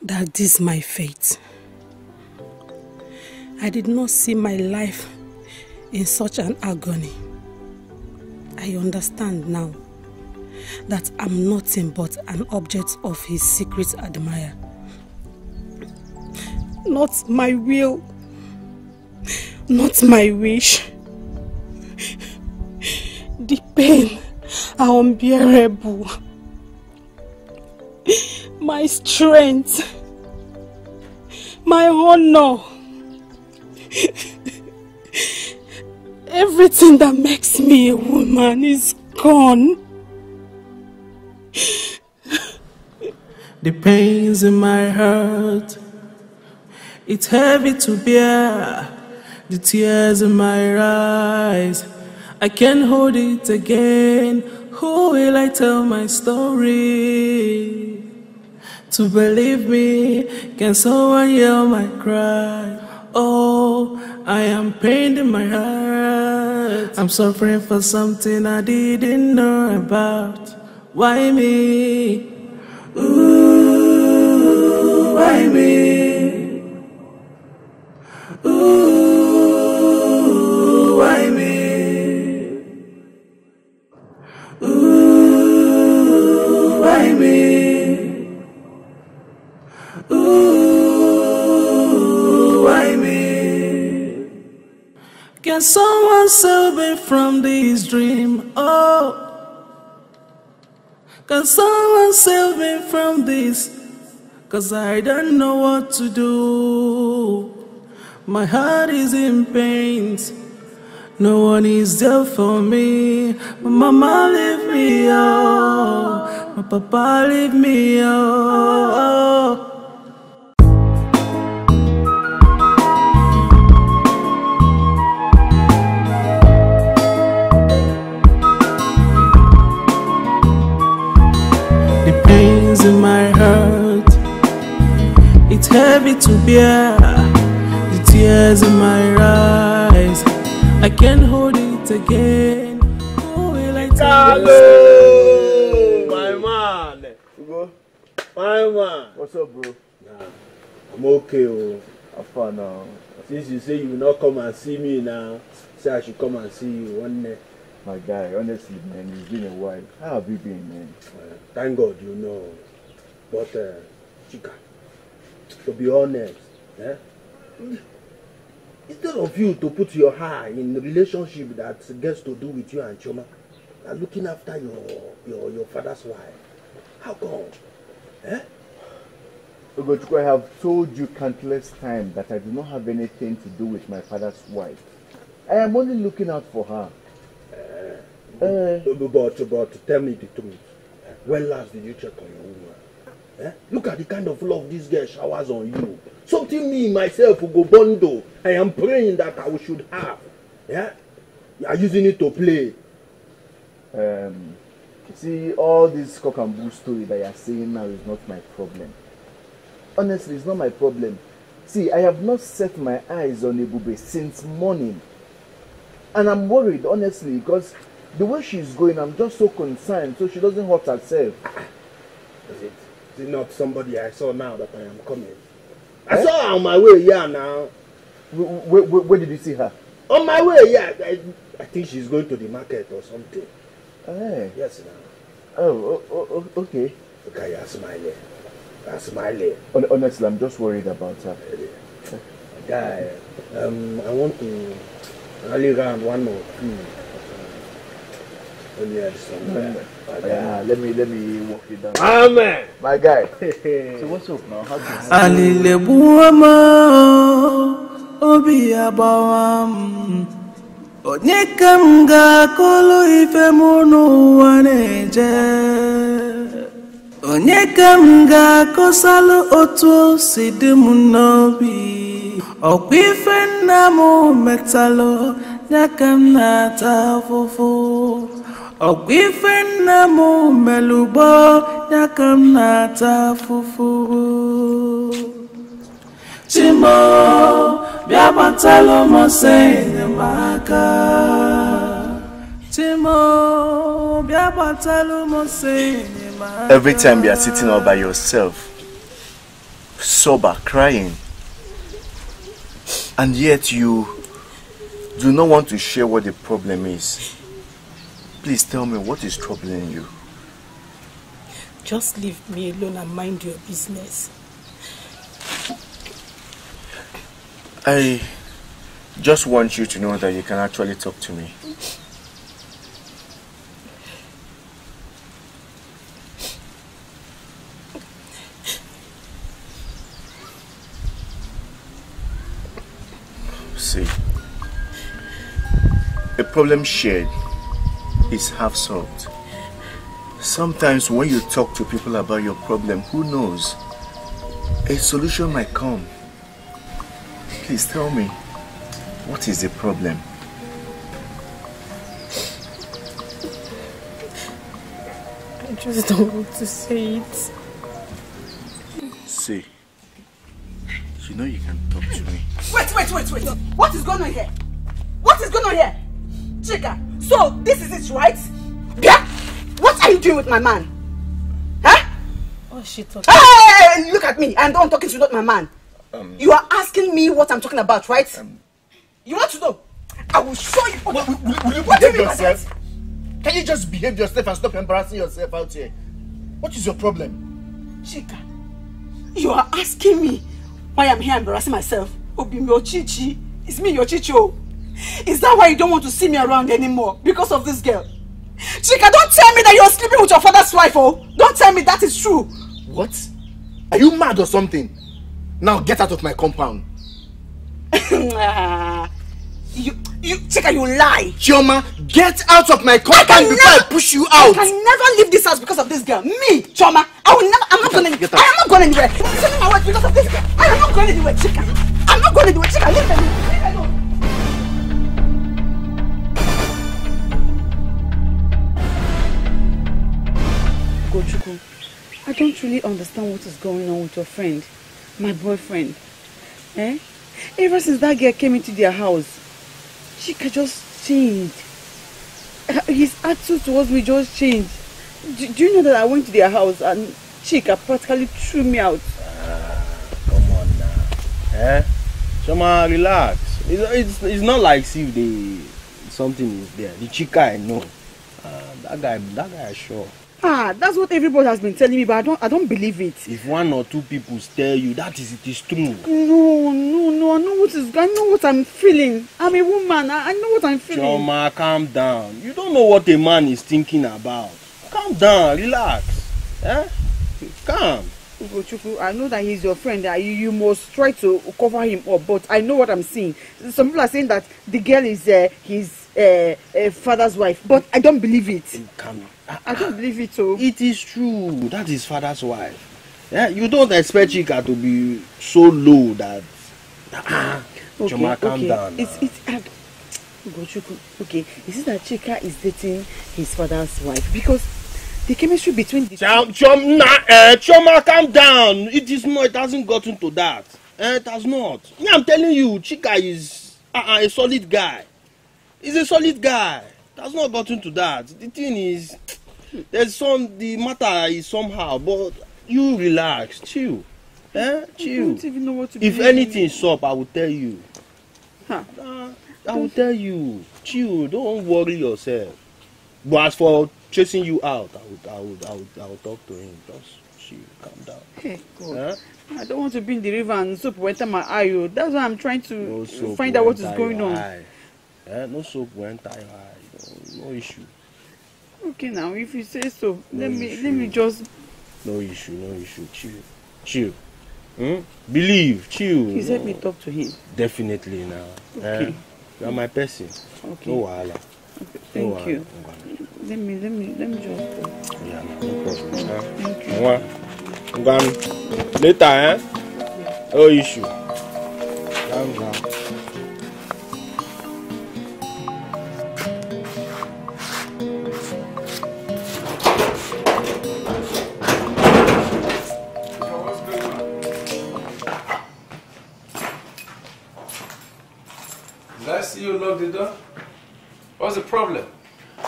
that this is my fate. I did not see my life in such an agony. I understand now that I'm nothing but an object of his secret admirer. Not my will, not my wish. The pain are unbearable. My strength, my honor, everything that makes me a woman is gone. The pains in my heart, it's heavy to bear. The tears in my eyes, I can't hold it again. Who will I tell my story? To believe me, can someone hear my cry? Oh, I am pained in my heart. I'm suffering for something I didn't know about. Why me? Ooh, why me? Ooh, why me? Ooh, why me? Ooh, why me? Can someone save me from this dream? Oh, can someone save me from this? 'Cause I don't know what to do. My heart is in pain. No one is there for me. My mama leave me, oh. My papa leave me, oh. In my heart, it's heavy to bear. The tears in my eyes, I can't hold it again. Who will I tell? Hello, my man. Ugo, my man. What's up, bro? Nah, I'm okay. Oh, I'm fine now. Since you say you will not come and see me now, say I should come and see you one day. My guy, honestly, man, it's been a while. How have you been, man? Uh, thank God, you know. But, uh, Chika, to be honest, eh? Instead of you to put your heart in a relationship that gets to do with you and Chioma, and looking after your, your, your father's wife, how come? Eh? Ugochukwu, I have told you countless times that I do not have anything to do with my father's wife. I am only looking out for her. Uh, uh, but, but tell me the truth. When last did you check on your woman? Eh? Look at the kind of love this girl showers on you. Something me, myself, Ugobondo, I am praying that I should have. Yeah? You are using it to play. Um, see, all this cock and bull story that you are saying now is not my problem. Honestly, it's not my problem. See, I have not set my eyes on Ebube since morning. And I'm worried, honestly, because the way she's going, I'm just so concerned, so she doesn't hurt herself. Is it, is it not somebody I saw now that I am coming? I eh? saw her on my way, yeah, now. Where, where, where did you see her? On my way, yeah. I, I think she's going to the market or something. Eh? Yes, now. Oh, oh, oh, okay. Okay, you're smiling. You're smiling. Honestly, I'm just worried about her. Guy, um, I want to rally around one more. Hmm. Let mm. yeah, let me let me walk you down. Amen, my guy. So what's up now? How do you do? Onyeka Ogwifenna mo melubo yakamna tafufu Chimo biabatalo mo senyemaka Chimo biabatalo mo senyemaka. Every time you are sitting all by yourself, sober, crying, and yet you do not want to share what the problem is. Please tell me, what is troubling you? Just leave me alone and mind your business. I just want you to know that you can actually talk to me. See, a problem shared is half solved. Sometimes when you talk to people about your problem, who knows, a solution might come. Please tell me, what is the problem? I just don't want to say it. See, you know you can talk to me. Wait, wait, wait, wait. What is going on here? What is going on here? Chika! So, this is it, right? Yeah? What are you doing with my man? Huh? Oh, she talking. Hey, look at me. I'm not talking to you, not my man. Um, you are asking me what I'm talking about, right? Um, you want to know? I will show you. What, will, will, will you what do you mean by that? Can you just behave yourself and stop embarrassing yourself out here? What is your problem? Chika, you are asking me why I'm here embarrassing myself. Obi mi ochichi. It's me, your chichi. Is that why you don't want to see me around anymore? Because of this girl? Chika, don't tell me that you're sleeping with your father's wife, oh! Don't tell me that is true! What? Are you mad or something? Now get out of my compound. you, you, Chika, you lie! Chioma, get out of my compound before I push you out! I can never leave this house because of this girl. Me, Chioma, I will never, I'm not going anywhere. I am not going anywhere. I'm telling my wife because of this girl. I am not going anywhere, Chika. I'm not going anywhere, Chika. Leave me. Leave me alone. Gochuku, I don't really understand what is going on with your friend, my boyfriend. Eh? Ever since that girl came into their house, Chika just changed. His attitude towards me just changed. Do, do you know that I went to their house and Chika practically threw me out? Ah, come on now. Eh? Choma, relax. It's, it's, it's not like see if they something is there. The Chika I know. Uh, that guy, that guy is sure. Ah, that's what everybody has been telling me, but I don't, I don't believe it. If one or two people tell you, that is, it is true. No, no, no, I know what is, I know what I'm feeling. I'm a woman, I, I know what I'm feeling. Chioma, calm down. You don't know what a man is thinking about. Calm down, relax. Eh? Calm. Ugochukwu, I know that he's your friend. You, you must try to cover him up, but I know what I'm seeing. Some people are saying that the girl is uh, his uh, uh, father's wife, but I don't believe it. Calm. I don't believe it, so. It is true. That is father's wife. Yeah, you don't expect Chika to be so low that. Ah, okay, Choma, calm okay. down. It's it's. Uh, okay, is it that Chika is dating his father's wife? Because the chemistry between the. Choma, Choma, Choma, calm down. It is not. It hasn't gotten to that. It has not. I'm telling you, Chika is uh, a solid guy. He's a solid guy. It has not gotten to that. The thing is. There's some, the matter is somehow, but you relax, chill, eh? Chill. I don't even know what to do. If anything is up, I will tell you. Huh. Uh, I will tell you, chill, don't worry yourself. But as for chasing you out, I will, I will, I will, I will talk to him. Just chill, calm down. Hey, God. Eh? I don't want to be in the river and soap enter my eye. That's why I'm trying to no find out what is going on. Eh? No soap will enter your eye. No, no issue. Okay, now if you say so, no let me issue. let me just. No issue, no issue. Chill, chill. Hmm? Believe, chill. Please no. Help me talk to him. Definitely now. Okay. Eh? You are my person. Okay. No wahala. Okay. Thank no you. Let me, let me, let me just. Yeah, no problem. Thank you. I'm going later, eh? No issue. Calm down. You lock the door? What's the problem?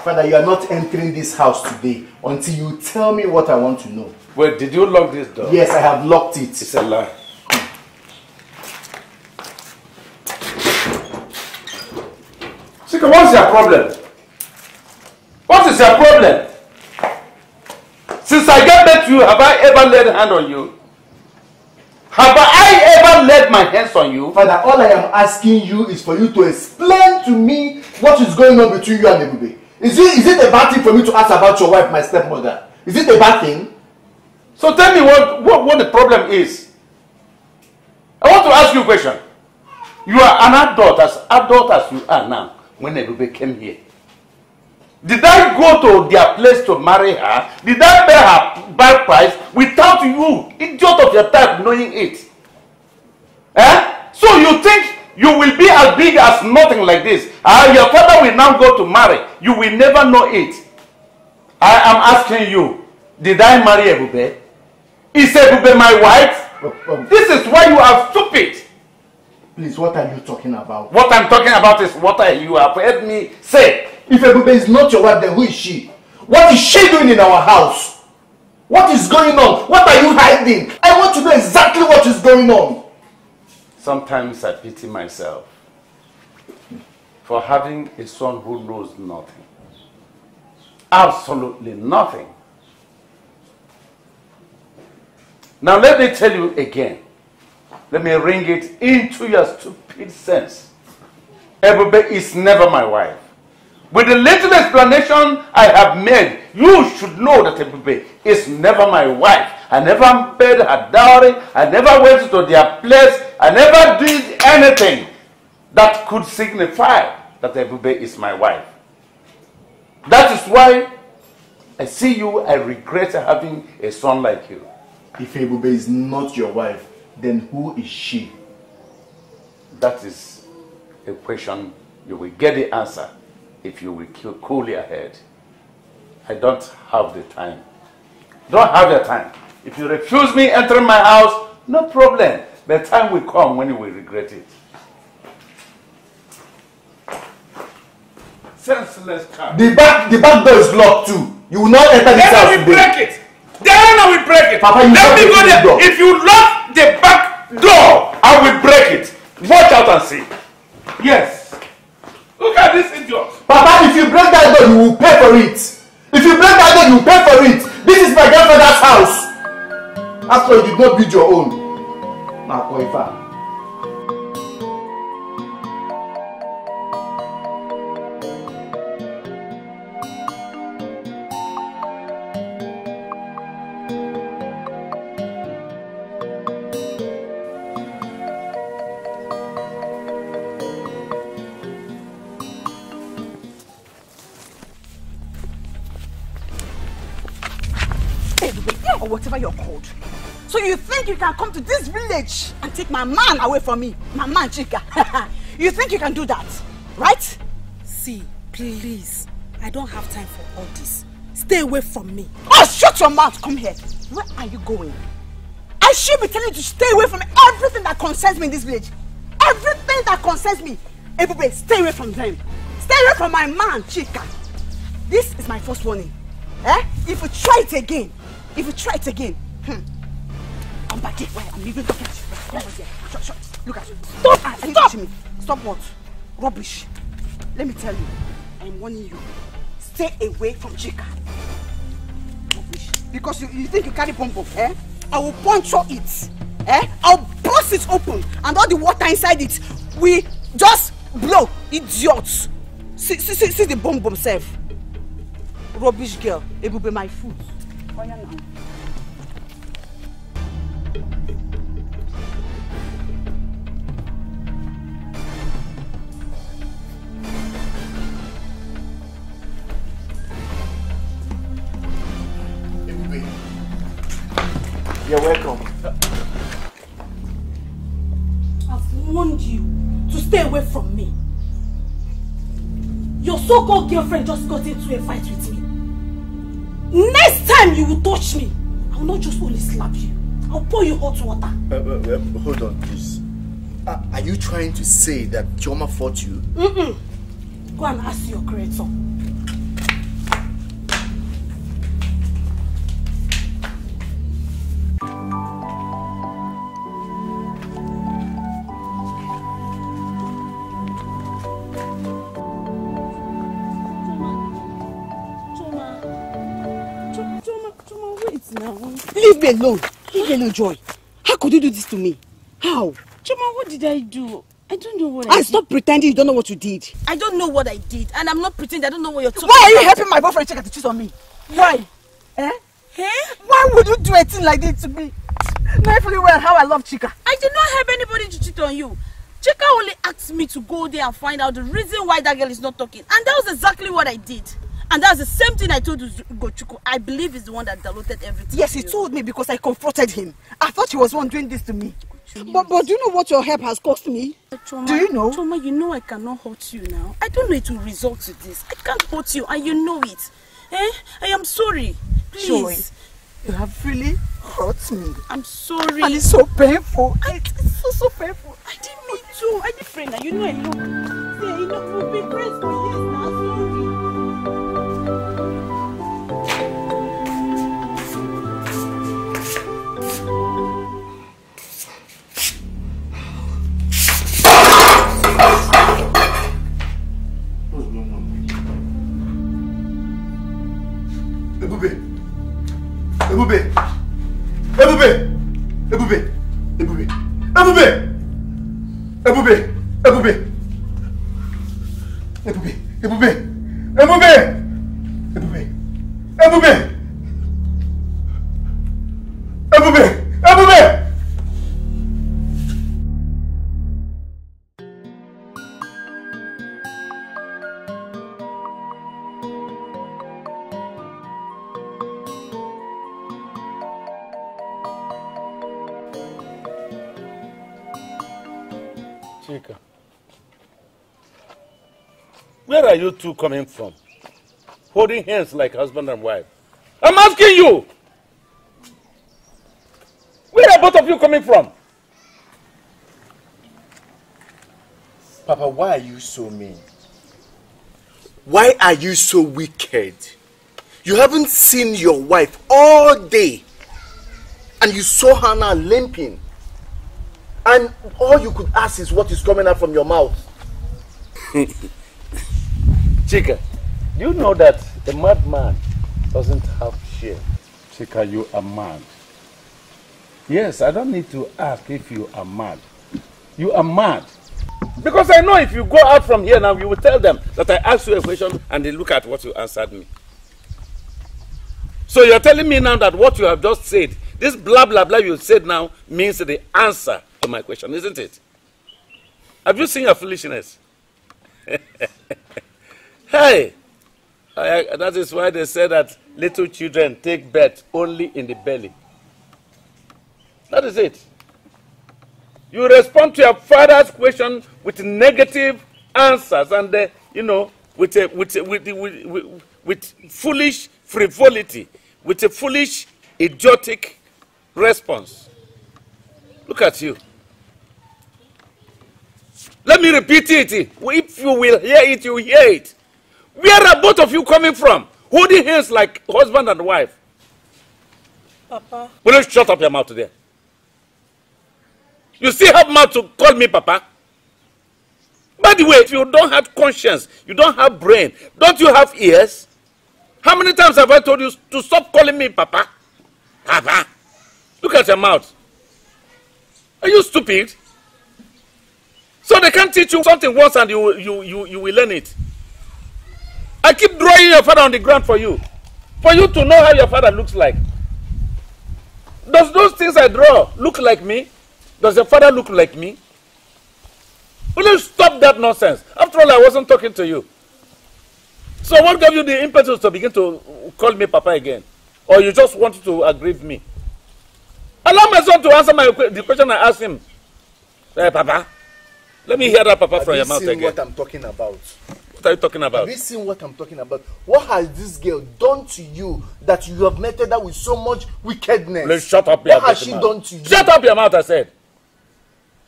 Father, you are not entering this house today until you tell me what I want to know. Wait, did you lock this door? Yes, I have locked it. It's a lie. Chika, what's your problem? What is your problem? Since I got back to you, have I ever laid a hand on you? Have I ever laid my hands on you? Father, all I am asking you is for you to explain to me what is going on between you and Ebube. Is it, is it a bad thing for me to ask about your wife, my stepmother? Is it a bad thing? So tell me what, what, what the problem is. I want to ask you a question. You are an adult, as adult as you are now, when Ebube came here. Did I go to their place to marry her? Did I pay her bad price without you, idiot of your type, knowing it? Eh? So you think you will be as big as nothing like this? Uh, your father will now go to marry. You will never know it. I am asking you, did I marry Ebube? Is Ebube my wife? Um, um, this is why you are stupid. Please, what are you talking about? What I'm talking about is what are you have heard me say. If Ebube is not your wife, then who is she? What is she doing in our house? What is going on? What are you hiding? I want to know exactly what is going on. Sometimes I pity myself for having a son who knows nothing. Absolutely nothing. Now let me tell you again. Let me ring it into your stupid sense. Ebube is never my wife. With the little explanation I have made, you should know that Ebube is never my wife. I never paid her dowry. I never went to their place. I never did anything that could signify that Ebube is my wife. That is why I see you, I regret having a son like you. If Ebube is not your wife, then who is she? That is a question you will get the answer. If you will cool your head. I don't have the time. Don't have the time. If you refuse me entering my house, no problem. The time will come when you will regret it. Senseless car. The back, the back door is locked too. You will not enter this then house. Then we break it. Then I will break it. Papa, you Let me go there. Door. If you lock the back door, I will break it. Watch out and see. Yes. Look at this idiot. That's why you did not build your own. Now, qualify. Whatever you're called. So you think you can come to this village and take my man away from me? My man, Chika. You think you can do that, right? See, please. I don't have time for all this. Stay away from me. Oh, shut your mouth. Come here. Where are you going? I should be telling you to stay away from everything that concerns me in this village. Everything that concerns me. Everybody, stay away from them. Stay away from my man, Chika. This is my first warning. Eh? If you try it again, If you try it again, hmm. I'm back here. Wait, I'm leaving. Look at you. Shut, shut. Look at you. Stop! Ah, stop! Me. Stop what? Rubbish. Let me tell you, I'm warning you. Stay away from Chika. Rubbish. Because you, you think you carry bumbo, eh? I will puncture it. Eh? I'll burst it open, and all the water inside it, we just blow. Idiots. See, see, see, see the bumbo self. Rubbish girl. It will be my food. Oh, yeah, no. Ebube. You're welcome. I've warned you to stay away from me. Your so-called girlfriend just got into a fight with me. Next time you will touch me, I will not just only slap you. I will pour you hot water. Uh, uh, uh, hold on, please. Uh, are you trying to say that Chioma fought you? Mm-mm. Go and ask your creator. Leave me alone. Leave me alone, Joy. How could you do this to me? How? Chioma, what did I do? I don't know what I, I did. And stop pretending you don't know what you did. I don't know what I did. And I'm not pretending. I don't know what you're talking about. Why are you helping my boyfriend check out the cheese on me? Why? Eh? Eh? Why would you do a thing like this to me? Not fully well how I love Chika. I did not help anybody to cheat on you. Chika only asked me to go there and find out the reason why that girl is not talking. And that was exactly what I did. And that's the same thing I told Gochuku. I believe he's the one that diluted everything. Yes, he told me because I confronted him. I thought he was one doing this to me. But, but do you know what your help has cost me? Chioma, do you know? Chioma, you know I cannot hurt you now. I don't know it will result to this. I can't hurt you and you know it. Eh? I am sorry. Please. Joy, you have really hurt me. I'm sorry. And it's so painful. I, it's so, so painful. I didn't mean to. I didn't friend. You know I love you. Yeah, you know, we'll be friends for years now. Sorry. Ebube! Ebube! Ebube! Ebube! Ebube! Ebube! Ebube! Ebube! Ebube! Ebube! Ebube! Ebube! Ebube! Ebube! Ebube! Where are you two coming from? Holding hands like husband and wife. I'm asking you! Where are both of you coming from? Papa, why are you so mean? Why are you so wicked? You haven't seen your wife all day. And you saw her now limping. And all you could ask is what is coming out from your mouth. Chika, you know that a madman doesn't have shame. Chika, you are mad. Yes, I don't need to ask if you are mad. You are mad. Because I know if you go out from here now, you will tell them that I asked you a question and they look at what you answered me. So you're telling me now that what you have just said, this blah, blah, blah you said now means the answer to my question, isn't it? Have you seen your foolishness? Hey! I, I, that is why they say that little children take birth only in the belly. That is it. You respond to your father's question with negative answers and, uh, you know, with, a, with, a, with, with, with, with foolish frivolity, with a foolish, idiotic response. Look at you. Let me repeat it. If you will hear it, you will hear it. Where are both of you coming from? Holding hands like husband and wife. Papa. Will you shut up your mouth today? You still have mouth to call me Papa? By the way, if you don't have conscience, you don't have brain, don't you have ears? How many times have I told you to stop calling me Papa? Papa. Look at your mouth. Are you stupid? So they can teach you something once and you, you, you, you will learn it. I keep drawing your father on the ground for you. For you to know how your father looks like. Does those things I draw look like me? Does your father look like me? Will you stop that nonsense? After all, I wasn't talking to you. So what gave you the impetus to begin to call me Papa again? Or you just wanted to aggrieve me? Allow my son to answer my, the question I asked him. Hey, Papa. Let me hear that, Papa, from your mouth again. Have you seen what I'm talking about? What are you talking about? Have you seen what I'm talking about? What has this girl done to you that you have met her with so much wickedness? Please shut up your mouth. What has she done to you? Shut up your mouth, I said.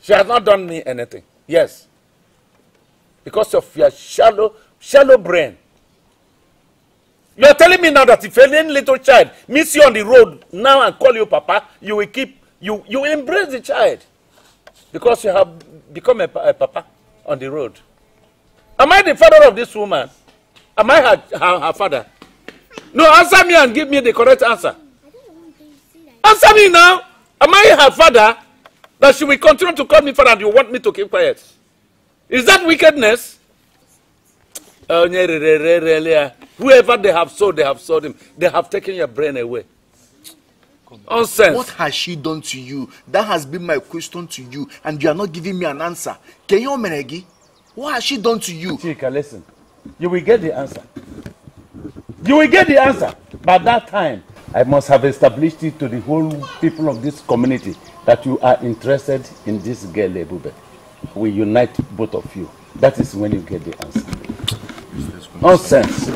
She has not done me anything. Yes. Because of your shallow, shallow brain. You are telling me now that if any little child meets you on the road now and call you Papa, you will keep, you, you will embrace the child. Because you have become a, a papa on the road. Am I the father of this woman? Am I her, her, her father? No, answer me and give me the correct answer. Answer me now. Am I her father that she will continue to call me father and you want me to keep quiet? Is that wickedness? Whoever they have sold, they have sold him. They have taken your brain away. Nonsense. What has she done to you? That has been my question to you, and you are not giving me an answer. Can you Menegi? What has she done to you? Chika, listen. You will get the answer. You will get the answer. By that time, I must have established it to the whole people of this community that you are interested in this girl, Ebube. We unite both of you. That is when you get the answer. Nonsense.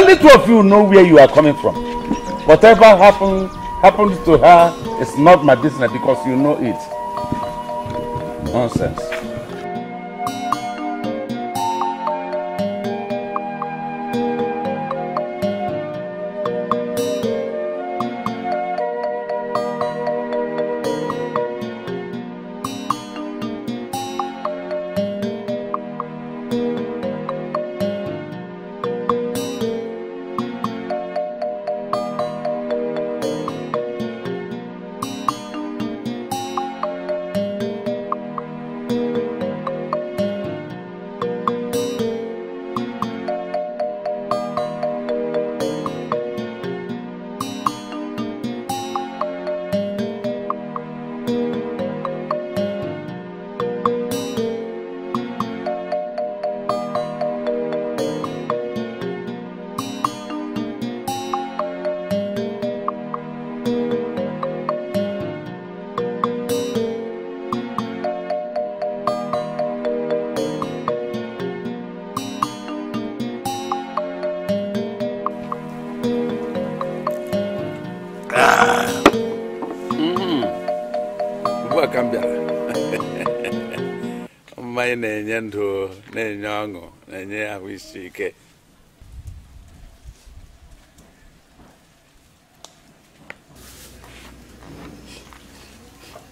Only two of you know where you are coming from. Whatever happened, happened to her is not my business because you know it. Nonsense.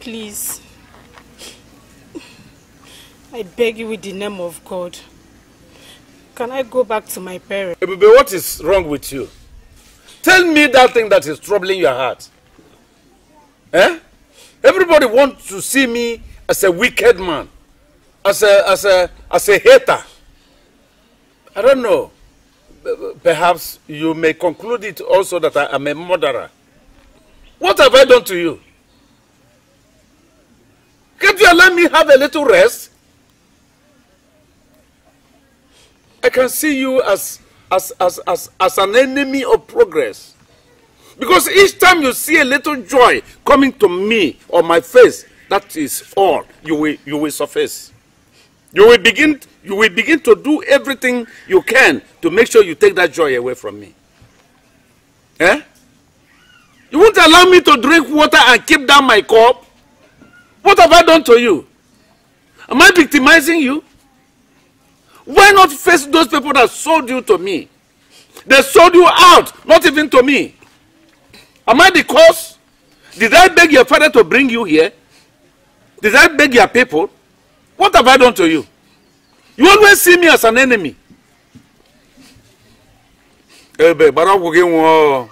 Please, I beg you with the name of God, can I go back to my parents? But what is wrong with you? Tell me that thing that is troubling your heart. Eh? Everybody wants to see me as a wicked man, as a, as a, as a hater. I don't know. Perhaps you may conclude it also that I am a murderer. What have I done to you? Can't you allow me have a little rest? I can see you as, as, as, as, as an enemy of progress. Because each time you see a little joy coming to me or my face, that is all. You will, you will surface. You will begin, you will begin to do everything you can to make sure you take that joy away from me. Eh? You won't allow me to drink water and keep down my cup? What have I done to you? Am I victimizing you? Why not face those people that sold you to me? They sold you out, not even to me. Am I the cause? Did I beg your father to bring you here? Did I beg your people? What have I done to you? You always see me as an enemy. Ebe, baraku genwo.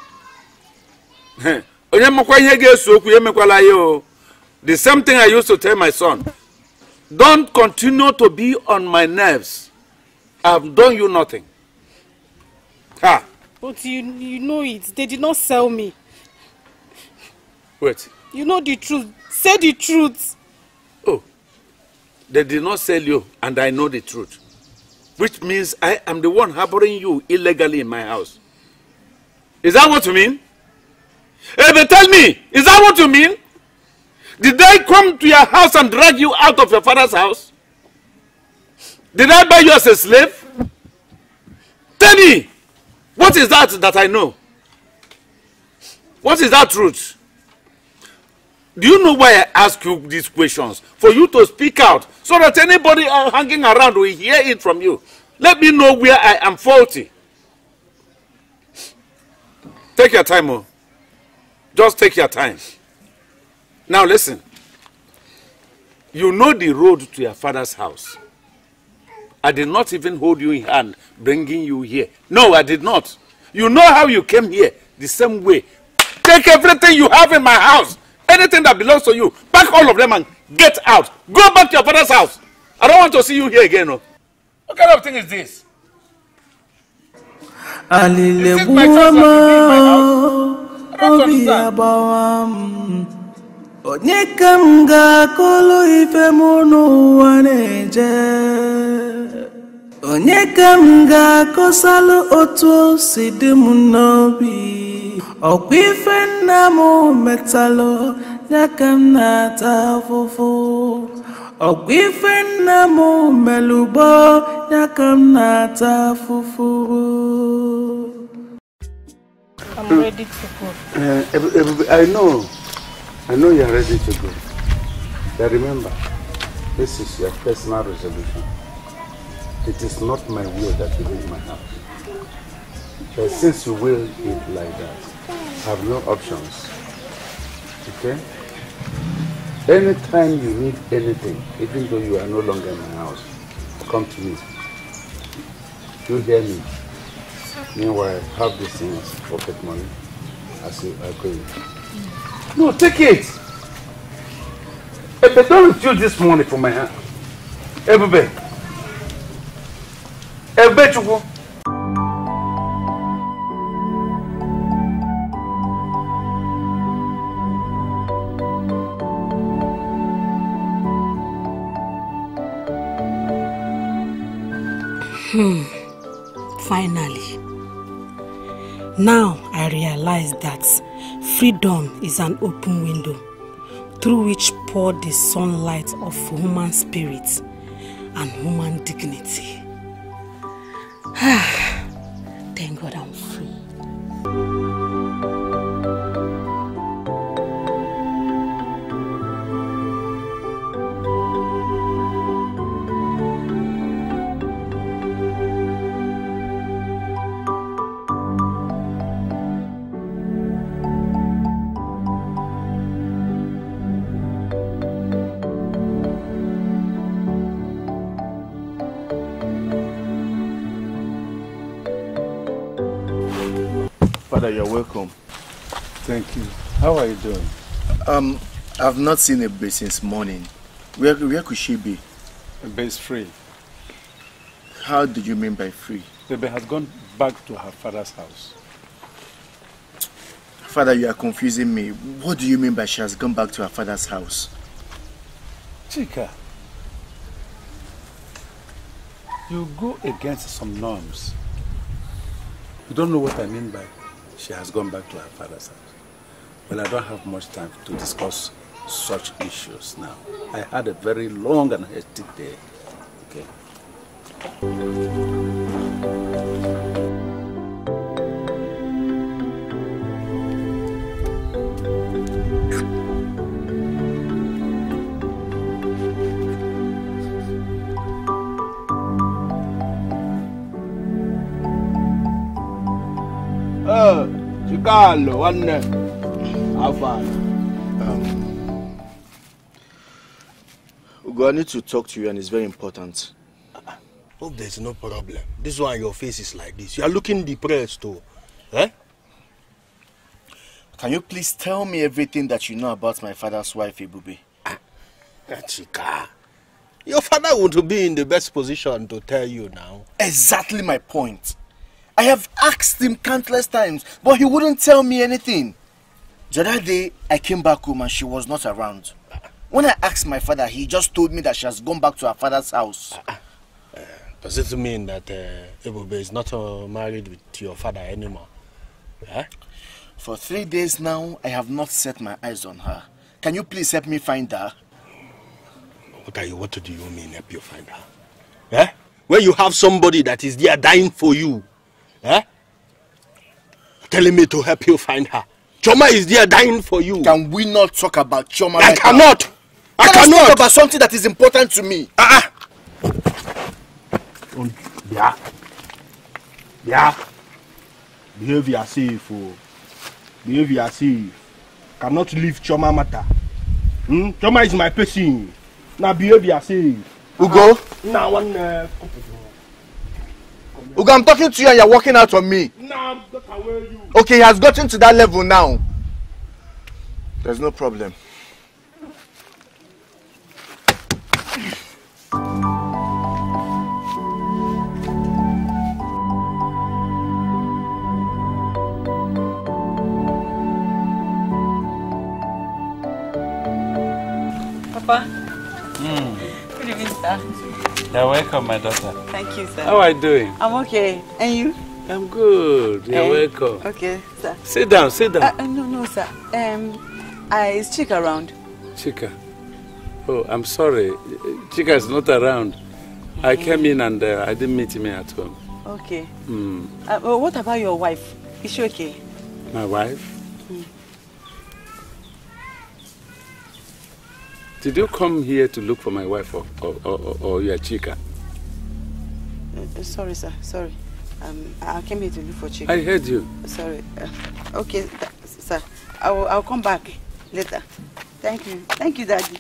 Onye mokwa ihe ga-eso okwu emekwala ya. The same thing I used to tell my son. Don't continue to be on my nerves. I've done you nothing. Ha. But you, you know it. They did not sell me. Wait. You know the truth. Say the truth. Oh. They did not sell you, and I know the truth. Which means I am the one harboring you illegally in my house. Is that what you mean? Hey, but tell me, is that what you mean? Did I come to your house and drag you out of your father's house? Did I buy you as a slave? Tell me, what is that that I know? What is that truth? Do you know why I ask you these questions? For you to speak out, so that anybody hanging around will hear it from you. Let me know where I am faulty. Take your time, oh. Just take your time. Now listen, you know the road to your father's house. I did not even hold you in hand, bringing you here. No, I did not. You know how you came here, the same way. Take everything you have in my house, anything that belongs to you, pack all of them and get out. Go back to your father's house. I don't want to see you here again. No. What kind of thing is this? Is this my house? I don't understand. Onyekanga kolo ife munu waneje Onyekanga kosalo otu sidimu nobi Okwife namu metalo nyakam nata fufu Okwife namu melubo nyakam nata fufu. I'm ready to go. Uh, I know. I know you are ready to go. But remember, this is your personal resolution. It is not my will that you leave my house. But since you will it like that, I have no options. Okay? Anytime you need anything, even though you are no longer in my house, come to me. You hear me? Meanwhile, have this in your pocket money as you are going. No, take it. Ebube, don't refuse this money from my hand. Ebube. Ebube, Chukwu. Hmm. Finally. Now I realize that freedom is an open window through which pours the sunlight of human spirit and human dignity. Thank God I'm free. Father, you're welcome. Thank you. How are you doing? Um, I've not seen Ebube since morning. Where, where could she be? Ebube is free. How do you mean by free? Ebube has gone back to her father's house. Father, you are confusing me. What do you mean by she has gone back to her father's house? Chika, you go against some norms. You don't know what I mean by she has gone back to her father's house. Well, I don't have much time to discuss such issues now. I had a very long and hectic day. Okay. Oh, Chikalo, one. Um, Ugo, I need to talk to you and it's very important. Hope there's no problem. This one, your face is like this. You are looking depressed too. Eh? Can you please tell me everything that you know about my father's wife, Ebube? Ah, Chika. Your father would be in the best position to tell you now. Exactly my point. I have asked him countless times, but he wouldn't tell me anything. The other day, I came back home and she was not around. When I asked my father, he just told me that she has gone back to her father's house. Uh, uh, does it mean that uh, Ebube is not uh, married with your father anymore? Huh? For three days now, I have not set my eyes on her. Can you please help me find her? What, are you, what do you mean, help you find her? Huh? When you have somebody that is there dying for you, huh? Telling me to help you find her. Chioma is there dying for you. Can we not talk about Chioma? I right cannot. Now? I Let cannot. Us talk about something that is important to me. Ah. Uh -uh. Yeah. Yeah. Behave yourself. Behave yourself. Cannot leave Chioma matter. Hmm? Chioma is my person. Now behave yourself. Ugo. Now one. Uh, Ugo, I'm talking to you and you're walking out on me. Nah, I'm not aware you. Okay, he has gotten to that level now. There's no problem. Papa. Mm. Good evening, sir. You're welcome, my daughter. Thank you, sir. How are you doing? I'm okay. And you? I'm good. You're um, welcome. Okay, sir. Sit down, sit down. Uh, uh, no, no, sir. Um, I, is Chika around? Chika? Oh, I'm sorry. Chika is not around. Mm-hmm. I came in and uh, I didn't meet him at home. Okay. Mm. Uh, well, what about your wife? Is she okay? My wife? Mm. Did you come here to look for my wife or, or, or, or your Chika? Uh, sorry, sir. Sorry. Um, I came here to look for Chika. I heard you. Sorry. Uh, okay, sir. I will, I'll come back later. Thank you. Thank you, Daddy.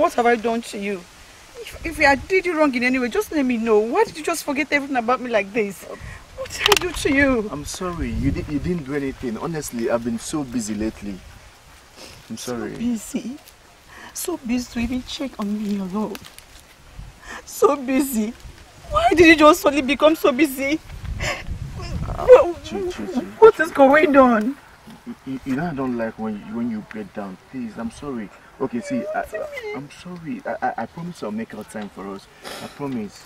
What have I done to you? If, if I did you wrong in any way, just let me know. Why did you just forget everything about me like this? What did I do to you? I'm sorry. You, di you didn't do anything. Honestly, I've been so busy lately. I'm sorry. So busy? So busy to even check on me alone. So busy. Why did you just suddenly become so busy? Uh, what, true, true, true. What is going on? You, you know I don't like when you, when you break down. Please, I'm sorry. Okay, see, I, I, I'm sorry. I, I, I promise I'll make out time for us. I promise.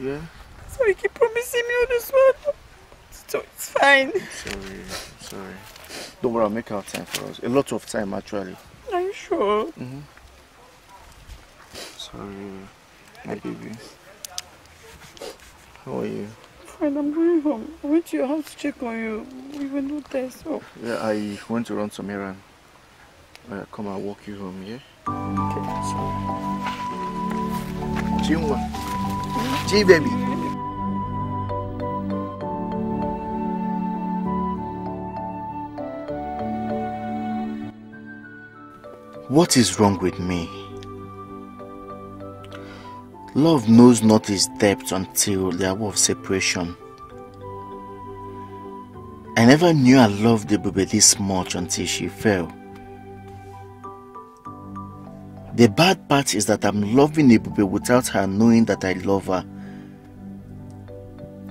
Yeah? So you keep promising me all this one. So it's fine. I'm sorry, I'm sorry. Don't worry, I'll make out time for us. A lot of time, actually. Are you sure? Mm-hmm. Sorry, my baby. How are you? fine. I'm going home. I went to your house to check on you. We were not there, so... Yeah, I went to run some errand. Uh, come, I'll walk you home, yeah? Okay, so... Chioma. Chi, baby. What is wrong with me? Love knows not its depth until the hour of separation. I never knew I loved Ebube this much until she fell. The bad part is that I'm loving Ebube without her knowing that I love her.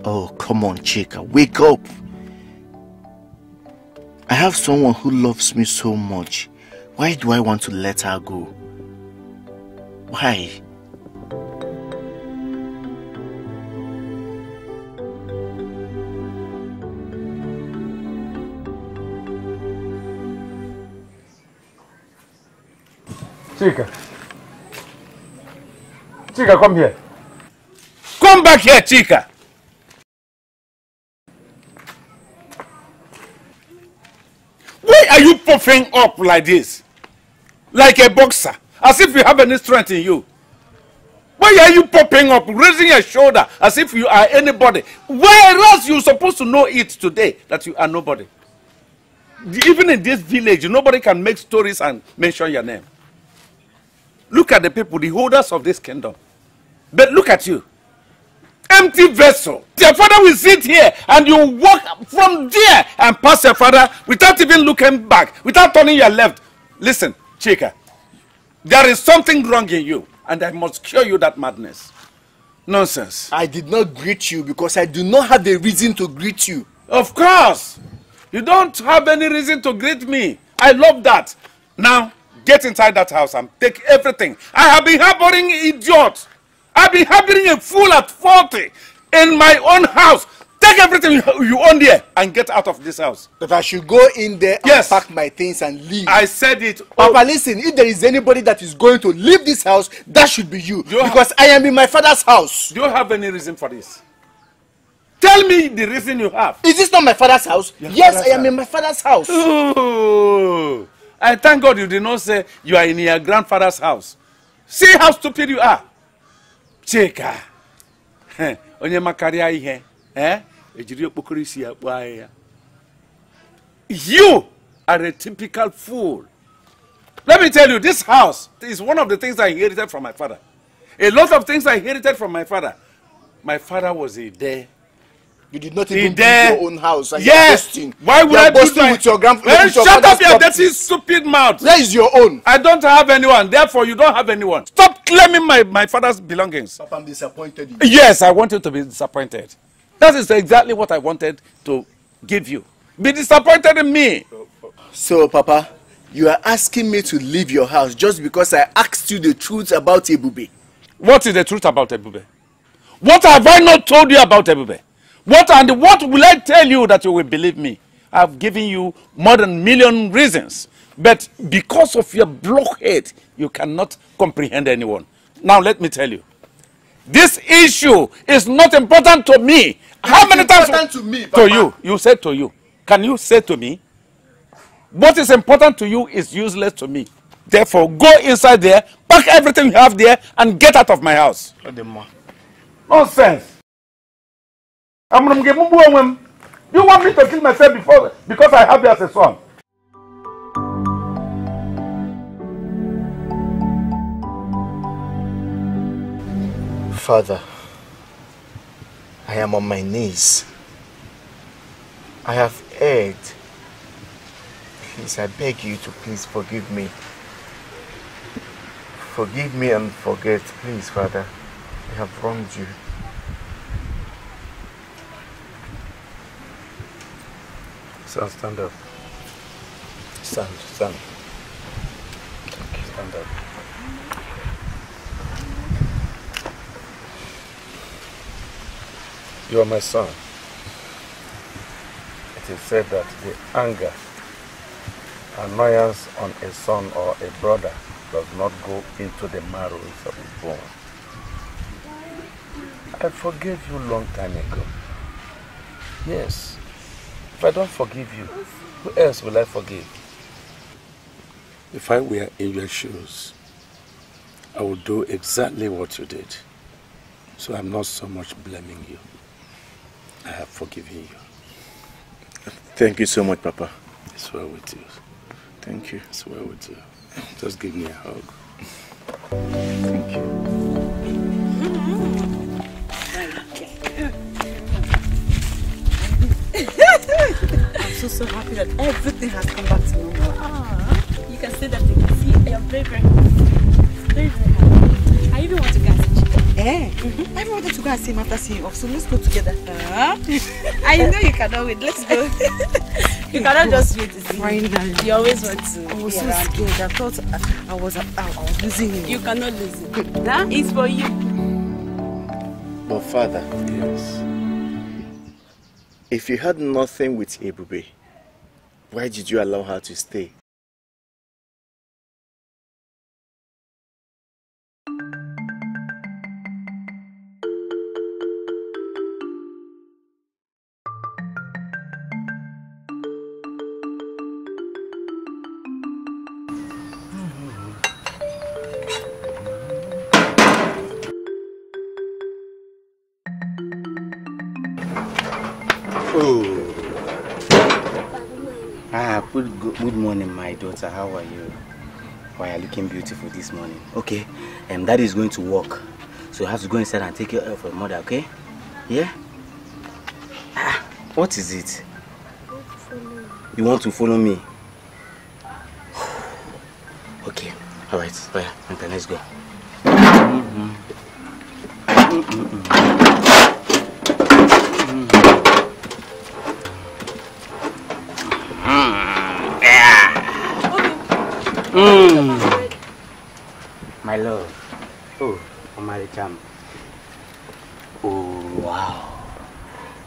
Oh, come on, Chika, wake up! I have someone who loves me so much. Why do I want to let her go? Why? Chika. Chika, come here. Come back here, Chika. Why are you puffing up like this? Like a boxer. As if you have any strength in you. Why are you popping up, raising your shoulder as if you are anybody? Whereas you're supposed to know it today that you are nobody. Even in this village, nobody can make stories and mention your name. Look at the people, the holders of this kingdom. But look at you. Empty vessel. Your father will sit here and you walk from there and pass your father without even looking back, without turning your left. Listen, Chika, there is something wrong in you and I must cure you that madness. Nonsense. I did not greet you because I do not have a reason to greet you. Of course. You don't have any reason to greet me. I love that. Now, get inside that house and take everything. I have been harboring idiots. I've been harboring a fool at forty in my own house. Take everything you own there and get out of this house. But I should go in there and yes. pack my things and leave. I said it. Oh. Papa, listen, if there is anybody that is going to leave this house, that should be you. you because I am in my father's house. Do you have any reason for this? Tell me the reason you have. Is this not my father's house? Your yes, father's I am house. in my father's house. Ooh. I thank God you did not say you are in your grandfather's house. See how stupid you are. Chika. You are a typical fool. Let me tell you, this house is one of the things I inherited from my father. A lot of things I inherited from my father. My father was a dare. You did not even build your own house. And yes. Why would I do that? With your grandfather. Shut up your dirty, stupid mouth. That is your own. I don't have anyone. Therefore, you don't have anyone. Stop claiming my, my father's belongings. Papa, I'm disappointed in you. Yes, I want you to be disappointed. That is exactly what I wanted to give you. Be disappointed in me. So, Papa, you are asking me to leave your house just because I asked you the truth about Ebube. What is the truth about Ebube? What have I not told you about Ebube? What and what will I tell you that you will believe me? I've given you more than a million reasons. But because of your blockhead, you cannot comprehend anyone. Now let me tell you. This issue is not important to me. How many times important to me, Papa? To you. You said to you. Can you say to me? What is important to you is useless to me. Therefore, go inside there, pack everything you have there, and get out of my house. Nonsense. I'm going to give him. You want me to kill myself before because I have you as a son? Father, I am on my knees. I have erred. Please, I beg you to please forgive me. Forgive me and forget, please, Father. I have wronged you. Stand, stand up. Stand, stand. Stand up. You are my son. It is said that the anger, annoyance on a son or a brother does not go into the marrow of his bone. I forgave you long time ago. Yes. If I don't forgive you, who else will I forgive? If I were in your shoes, I would do exactly what you did. So I'm not so much blaming you. I have forgiven you. Thank you so much, Papa. It's well with you. Thank you. It's well with you. Just give me a hug. Thank you. I'm so, so happy that everything has come back to normal. Uh-huh. You can say that you can see I am very, very happy. Very, very happy. I even want to go and see Chika. Eh? Mm-hmm. I even wanted to go and see him after seeing you off, so let's go together. Uh-huh. I know you cannot wait. Let's go. You cannot just wait to see him. You always want to. I was so scared. I thought I, I, was, I, I was losing him. You cannot lose him. That is for you. But Father, yes. If you had nothing with Ebube, why did you allow her to stay? Good morning, my daughter. How are you? Why are you looking beautiful this morning? Okay, and um, Daddy is going to work, so you have to go inside and take care of your mother, okay? Yeah? Ah, what is it? You want to follow me? Okay, alright, so yeah, okay, let's go. Mm-hmm. Mm-hmm. Mm. My love. Oh, Omari Cham. Oh, wow.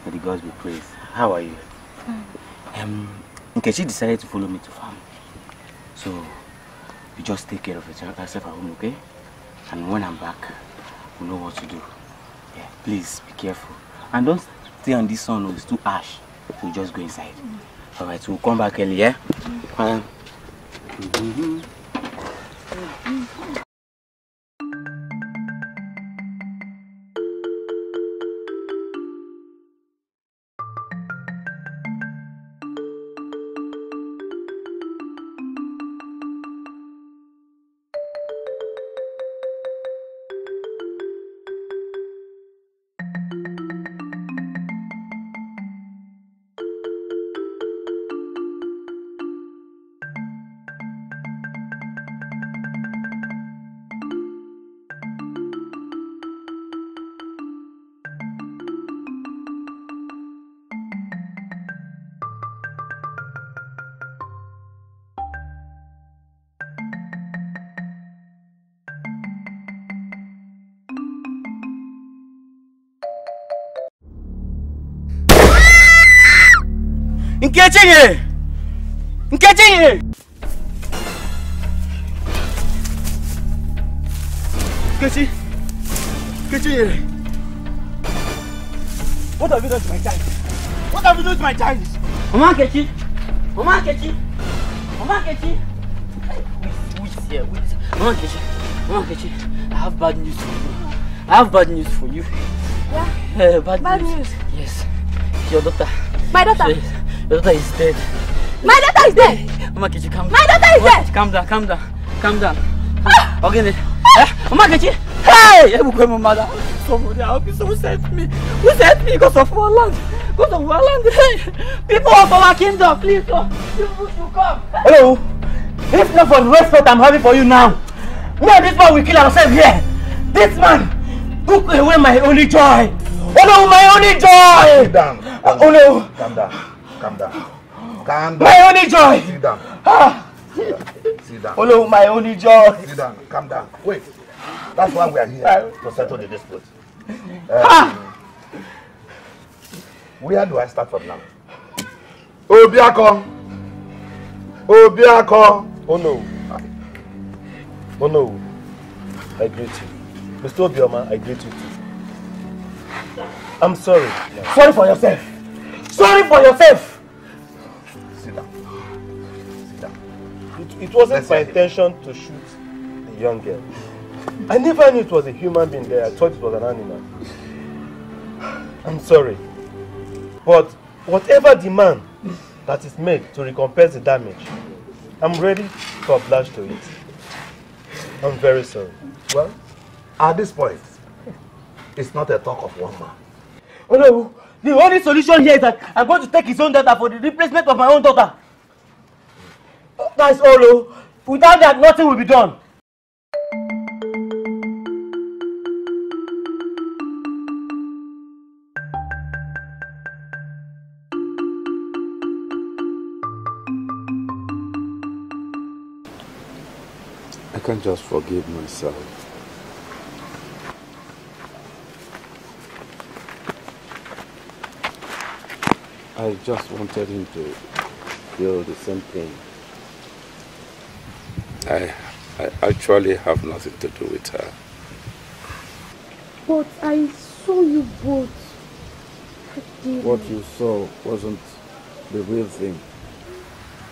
May the gods be praised. How are you? Mm. Um, Nkechi decided to follow me to farm. So, you just take care of yourself at home, okay? And when I'm back, we'll know what to do. Yeah, please, be careful. And don't stay on this sun, it's too harsh. We'll just go inside. Mm. Alright, so we'll come back early, yeah? Mm. Um, Mm-hmm. Mm-hmm. Catching it! I'm catching it! Catching it! What have you done to my child? What have you done to my child? Mama Kechi! Mama Kechi! Mama Kechi! Wait, wait here, wait. Mama Kechi! Mama Kechi! I have bad news for you. I have bad news for you. Yeah? Uh, bad bad news. news? Yes. Your daughter. My daughter? She, Your daughter is dead. My daughter is dead! Mama Kechi, calm down. My daughter is Mama, dead! Calm down, calm down, calm down. Ah. Okay, then. Ah. Mama Kechi! Hey! I will go my mother. Somebody help me, someone sent me. Who sent me? Because of our land. Because of our land. People of our kingdom, please come. You should come. Hello. If not for the respect I'm having for you now, me and this man will kill ourselves here. This man took away my only joy. Oh no, my only joy! Calm down. Calm down. Oh no. Calm down. Calm down. Calm down. My only joy! Sit down. Ah. Sit down. Sit down. Hello, my only joy! Sit down. Calm down. Wait. That's why we are here, to settle the dispute. Um, ah. Where do I start from now? Oh, Biako! Oh, Biako! Oh, no. Oh, no. I greet you. Mister Obioma, I greet you too. I'm sorry. No. Sorry for yourself. sorry for yourself. Sit down. Sit down. It, it wasn't Let's my intention it. to shoot the young girl. I never knew it was a human being there. I thought it was an animal. I'm sorry. But whatever demand that is made to recompense the damage, I'm ready to oblige to it. I'm very sorry. Well, at this point, it's not a talk of one man. Oh no, the only solution here is that I'm going to take his own daughter for the replacement of my own daughter. That's all. Oh. Without that, nothing will be done. I can't just forgive myself. I just wanted him to feel the same thing. I, I actually have nothing to do with her. But I saw you both. What you saw wasn't the real thing.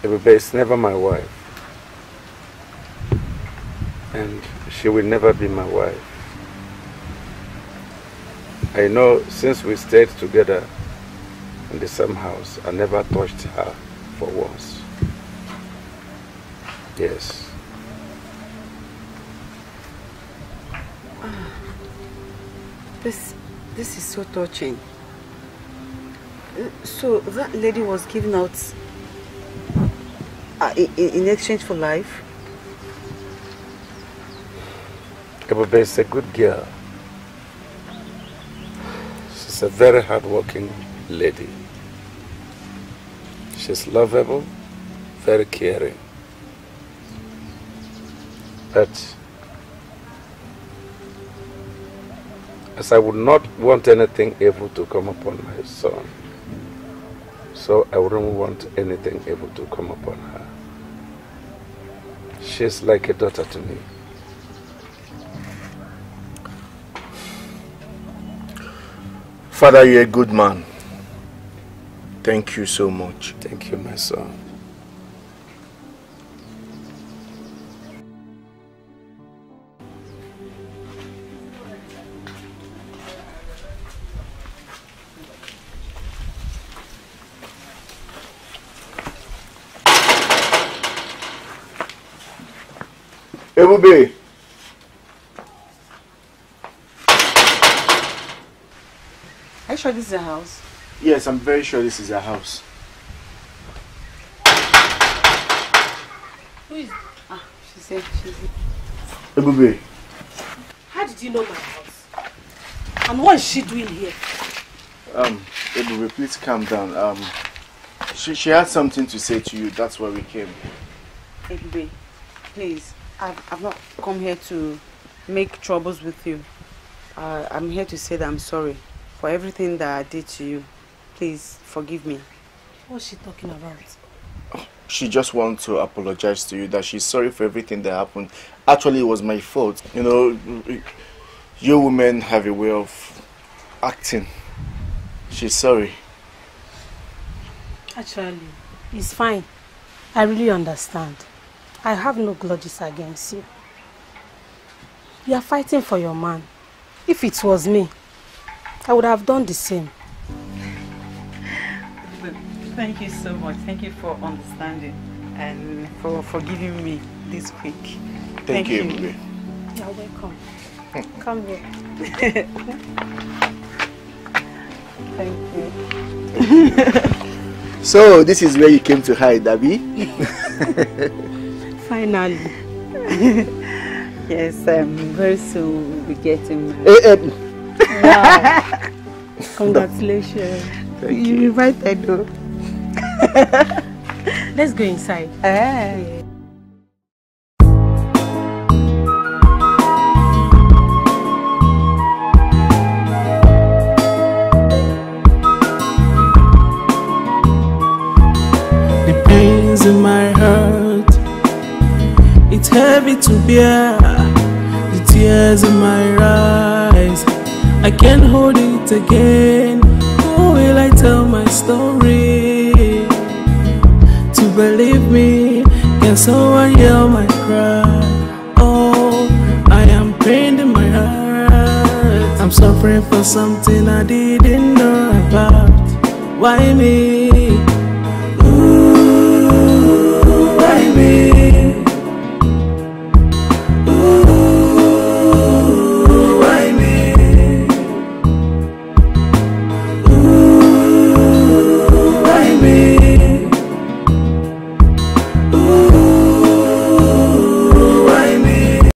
Ebube is never my wife. And she will never be my wife. I know since we stayed together in the same house, I never touched her for once. Yes. This, this is so touching. So that lady was given out uh, in, in exchange for life? Ebube is a good girl. She's a very hard-working lady. She's lovable, very caring. But as I would not want anything evil to come upon my son, so I wouldn't want anything evil to come upon her. She's like a daughter to me. Father, you're a good man. Thank you so much. Thank you, my son. Ebube. Are you sure this is a house? Yes, I'm very sure this is a house. Who is... Ah, she said she's... Ebube. How did you know my house? And what is she doing here? Um, Ebube, please calm down. Um, she, she had something to say to you. That's why we came. Ebube, please. I've, I've not come here to make troubles with you. Uh, I'm here to say that I'm sorry for everything that I did to you. Please, forgive me. What's she talking about? She just wants to apologize to you, that she's sorry for everything that happened. Actually, it was my fault. You know, you women have a way of acting. She's sorry. Actually, it's fine. I really understand. I have no grudges against you. You are fighting for your man. If it was me, I would have done the same. Thank you so much. Thank you for understanding and for forgiving me this quick. Thank, Thank you, you. You're welcome. Come here. Thank you. Thank you. So, this is where you came to hide, Abby? Finally. Yes, um, very soon we'll be getting married. Wow. Congratulations. Thank you. You invited though. Let's go inside. Hey. The pains in my heart, it's heavy to bear. The tears in my eyes, I can't hold it again. Who will I tell? tell my story. To believe me, can someone hear my cry? Oh, I am pained in my heart. I'm suffering for something I didn't know about. Why me?